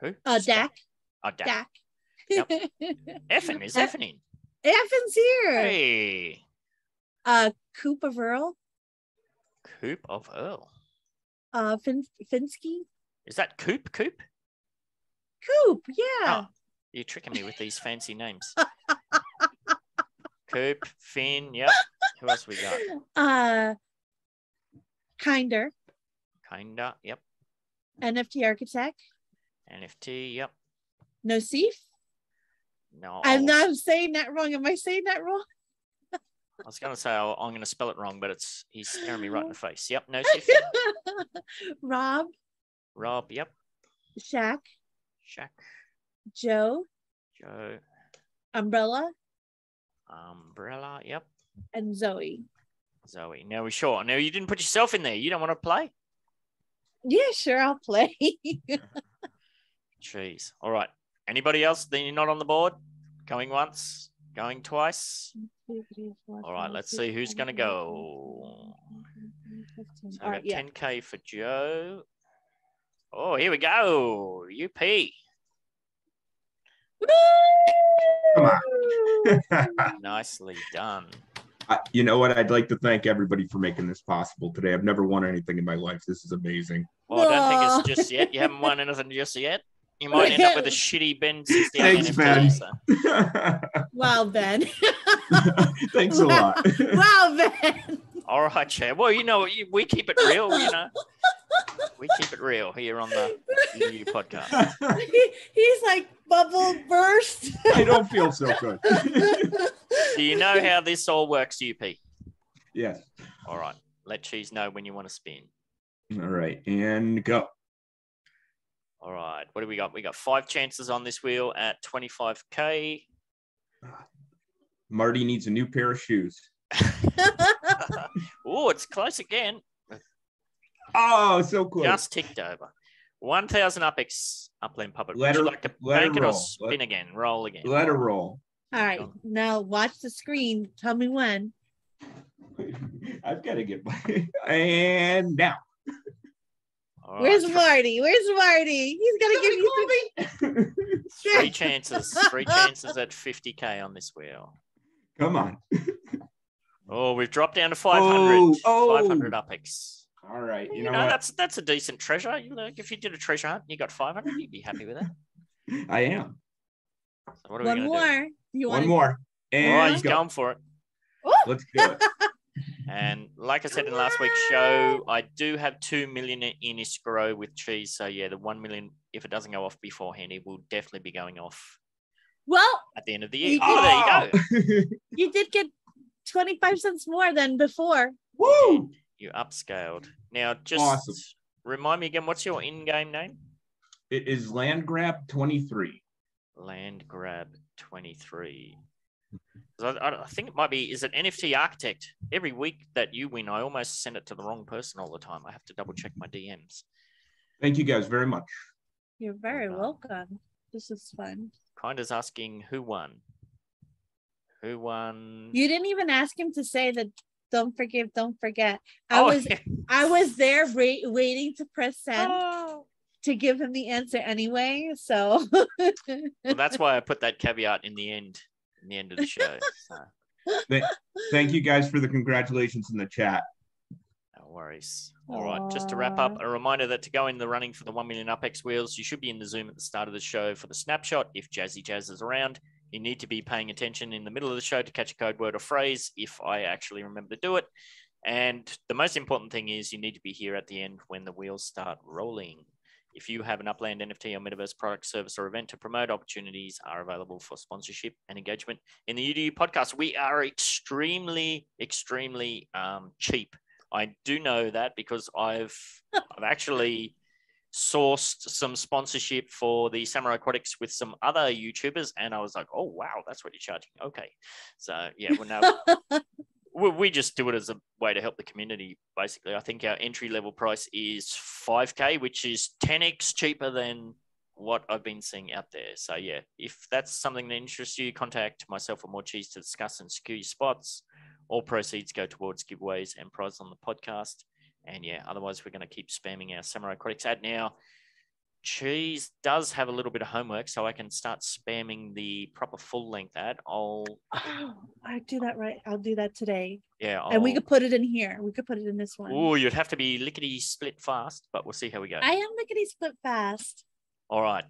who uh Stack. Dak oh Dak, Dak. Yep. Effin is Effin in. Effin's here. Hey. Uh, Coop of Earl. Coop of Earl. Uh, fin Finsky. Is that Coop? Coop? Coop, yeah. Oh, you're tricking me with these fancy names. Coop, Finn, yep. Who else we got? Uh, Kinder. Kinder, yep. N F T Architect. N F T, yep. Nosif. No, I'm not saying that wrong. Am I saying that wrong? I was going to say oh, I'm going to spell it wrong, but it's he's staring me right in the face. Yep, no. Rob. Rob. Yep. Shaq. Shaq. Joe. Joe. Umbrella. Umbrella. Yep. And Zoe. Zoe. Now we're sure. Now you didn't put yourself in there. You don't want to play? Yeah, sure, I'll play. Jeez. All right. Anybody else? Then you're not on the board. Going once, going twice. All right, let's see who's going to go. So I've got yeah. ten K for Joe. Oh, here we go. U P. Come on. Nicely done. Uh, you know what? I'd like to thank everybody for making this possible today. I've never won anything in my life. This is amazing. Well, I don't think it's just yet. You haven't won anything just yet. You might end up with a shitty Ben sixty-eight. Thanks, Ben. So. Wow, Ben. Thanks a wow. lot. Wow, Ben. All right, Chad. Well, you know, we keep it real, you know. We keep it real here on the new podcast. He, he's like bubble burst. I don't feel so good. Do you know how this all works, U P? Yes. All right. Let Cheese know when you want to spin. All right. And go. All right, what do we got? We got five chances on this wheel at twenty-five K. Marty needs a new pair of shoes. Oh, it's close again. Oh, so close. Just ticked over. one thousand U P X, Upland Puppet. Let Would her, you like to bank it or spin let, again? Roll again. Let her roll. All right, now watch the screen. Tell me when. I've got to get my... And now. All Oh, Where's Marty? Where's Marty? He's gonna give you some... three chances. Three chances at fifty K on this wheel. Come on. Oh, we've dropped down to five hundred. Oh, oh. Five hundred upex. All right. You, you know, know that's that's a decent treasure. You know, if you did a treasure hunt, and you got five hundred, you'd be happy with that. I am. So what are One we more. Do? You One want more. And oh, he's go. going for it. Ooh. Let's do it. And like I said in last week's show, I do have two million in escrow with cheese. So yeah, the one million, if it doesn't go off beforehand, it will definitely be going off. Well, at the end of the year. You oh, did, there you go. You did get twenty-five cents more than before. Woo! You upscaled. Now just awesome. Remind me again, what's your in-game name? It is Landgrab twenty-three. Landgrab twenty-three. I, I think it might be, is it N F T Architect? Every week that you win, I almost send it to the wrong person all the time. I have to double check my D Ms. Thank you guys very much. You're very uh, welcome. This is fun. Kind is asking who won. Who won? You didn't even ask him to say that. Don't forgive, don't forget. I oh, was yeah. I was there wait, waiting to press send. Oh. To give him the answer anyway, so well, that's why I put that caveat in the end, in the end of the show. So. Thank, thank you guys for the congratulations in the chat. No worries. All Aww. Right, just to wrap up, a reminder that to go in the running for the one million UpEx wheels, you should be in the Zoom at the start of the show for the snapshot. If Jazzy Jazz is around, you need to be paying attention in the middle of the show to catch a code word or phrase. If I actually remember to do it, and the most important thing is you need to be here at the end when the wheels start rolling. If you have an Upland N F T or Metaverse product, service, or event to promote, opportunities are available for sponsorship and engagement in the U D U podcast. We are extremely, extremely um, cheap. I do know that because I've, I've actually sourced some sponsorship for the Samurai Aquatics with some other YouTubers, and I was like, oh, wow, that's what you're charging. Okay. So, yeah, well, no. We just do it as a way to help the community, basically. I think our entry-level price is five K, which is ten X cheaper than what I've been seeing out there. So, yeah, if that's something that interests you, contact myself or More Cheese to discuss and secure your spots. All proceeds go towards giveaways and prizes on the podcast. And, yeah, otherwise we're going to keep spamming our Samurai Aquatics ad now. Cheese does have a little bit of homework, so I can start spamming the proper full length ad. I'll oh, I do that right. I'll do that today. Yeah, I'll... and we could put it in here. We could put it in this one. Oh, you'd have to be lickety split fast, but we'll see how we go. I am lickety split fast. All right,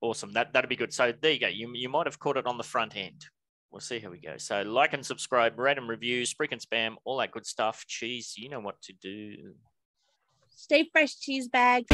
awesome. That that'd be good. So there you go. You you might have caught it on the front end. We'll see how we go. So like and subscribe, rate and review, spreak and spam, all that good stuff. Cheese, you know what to do. Stay fresh, cheese bags.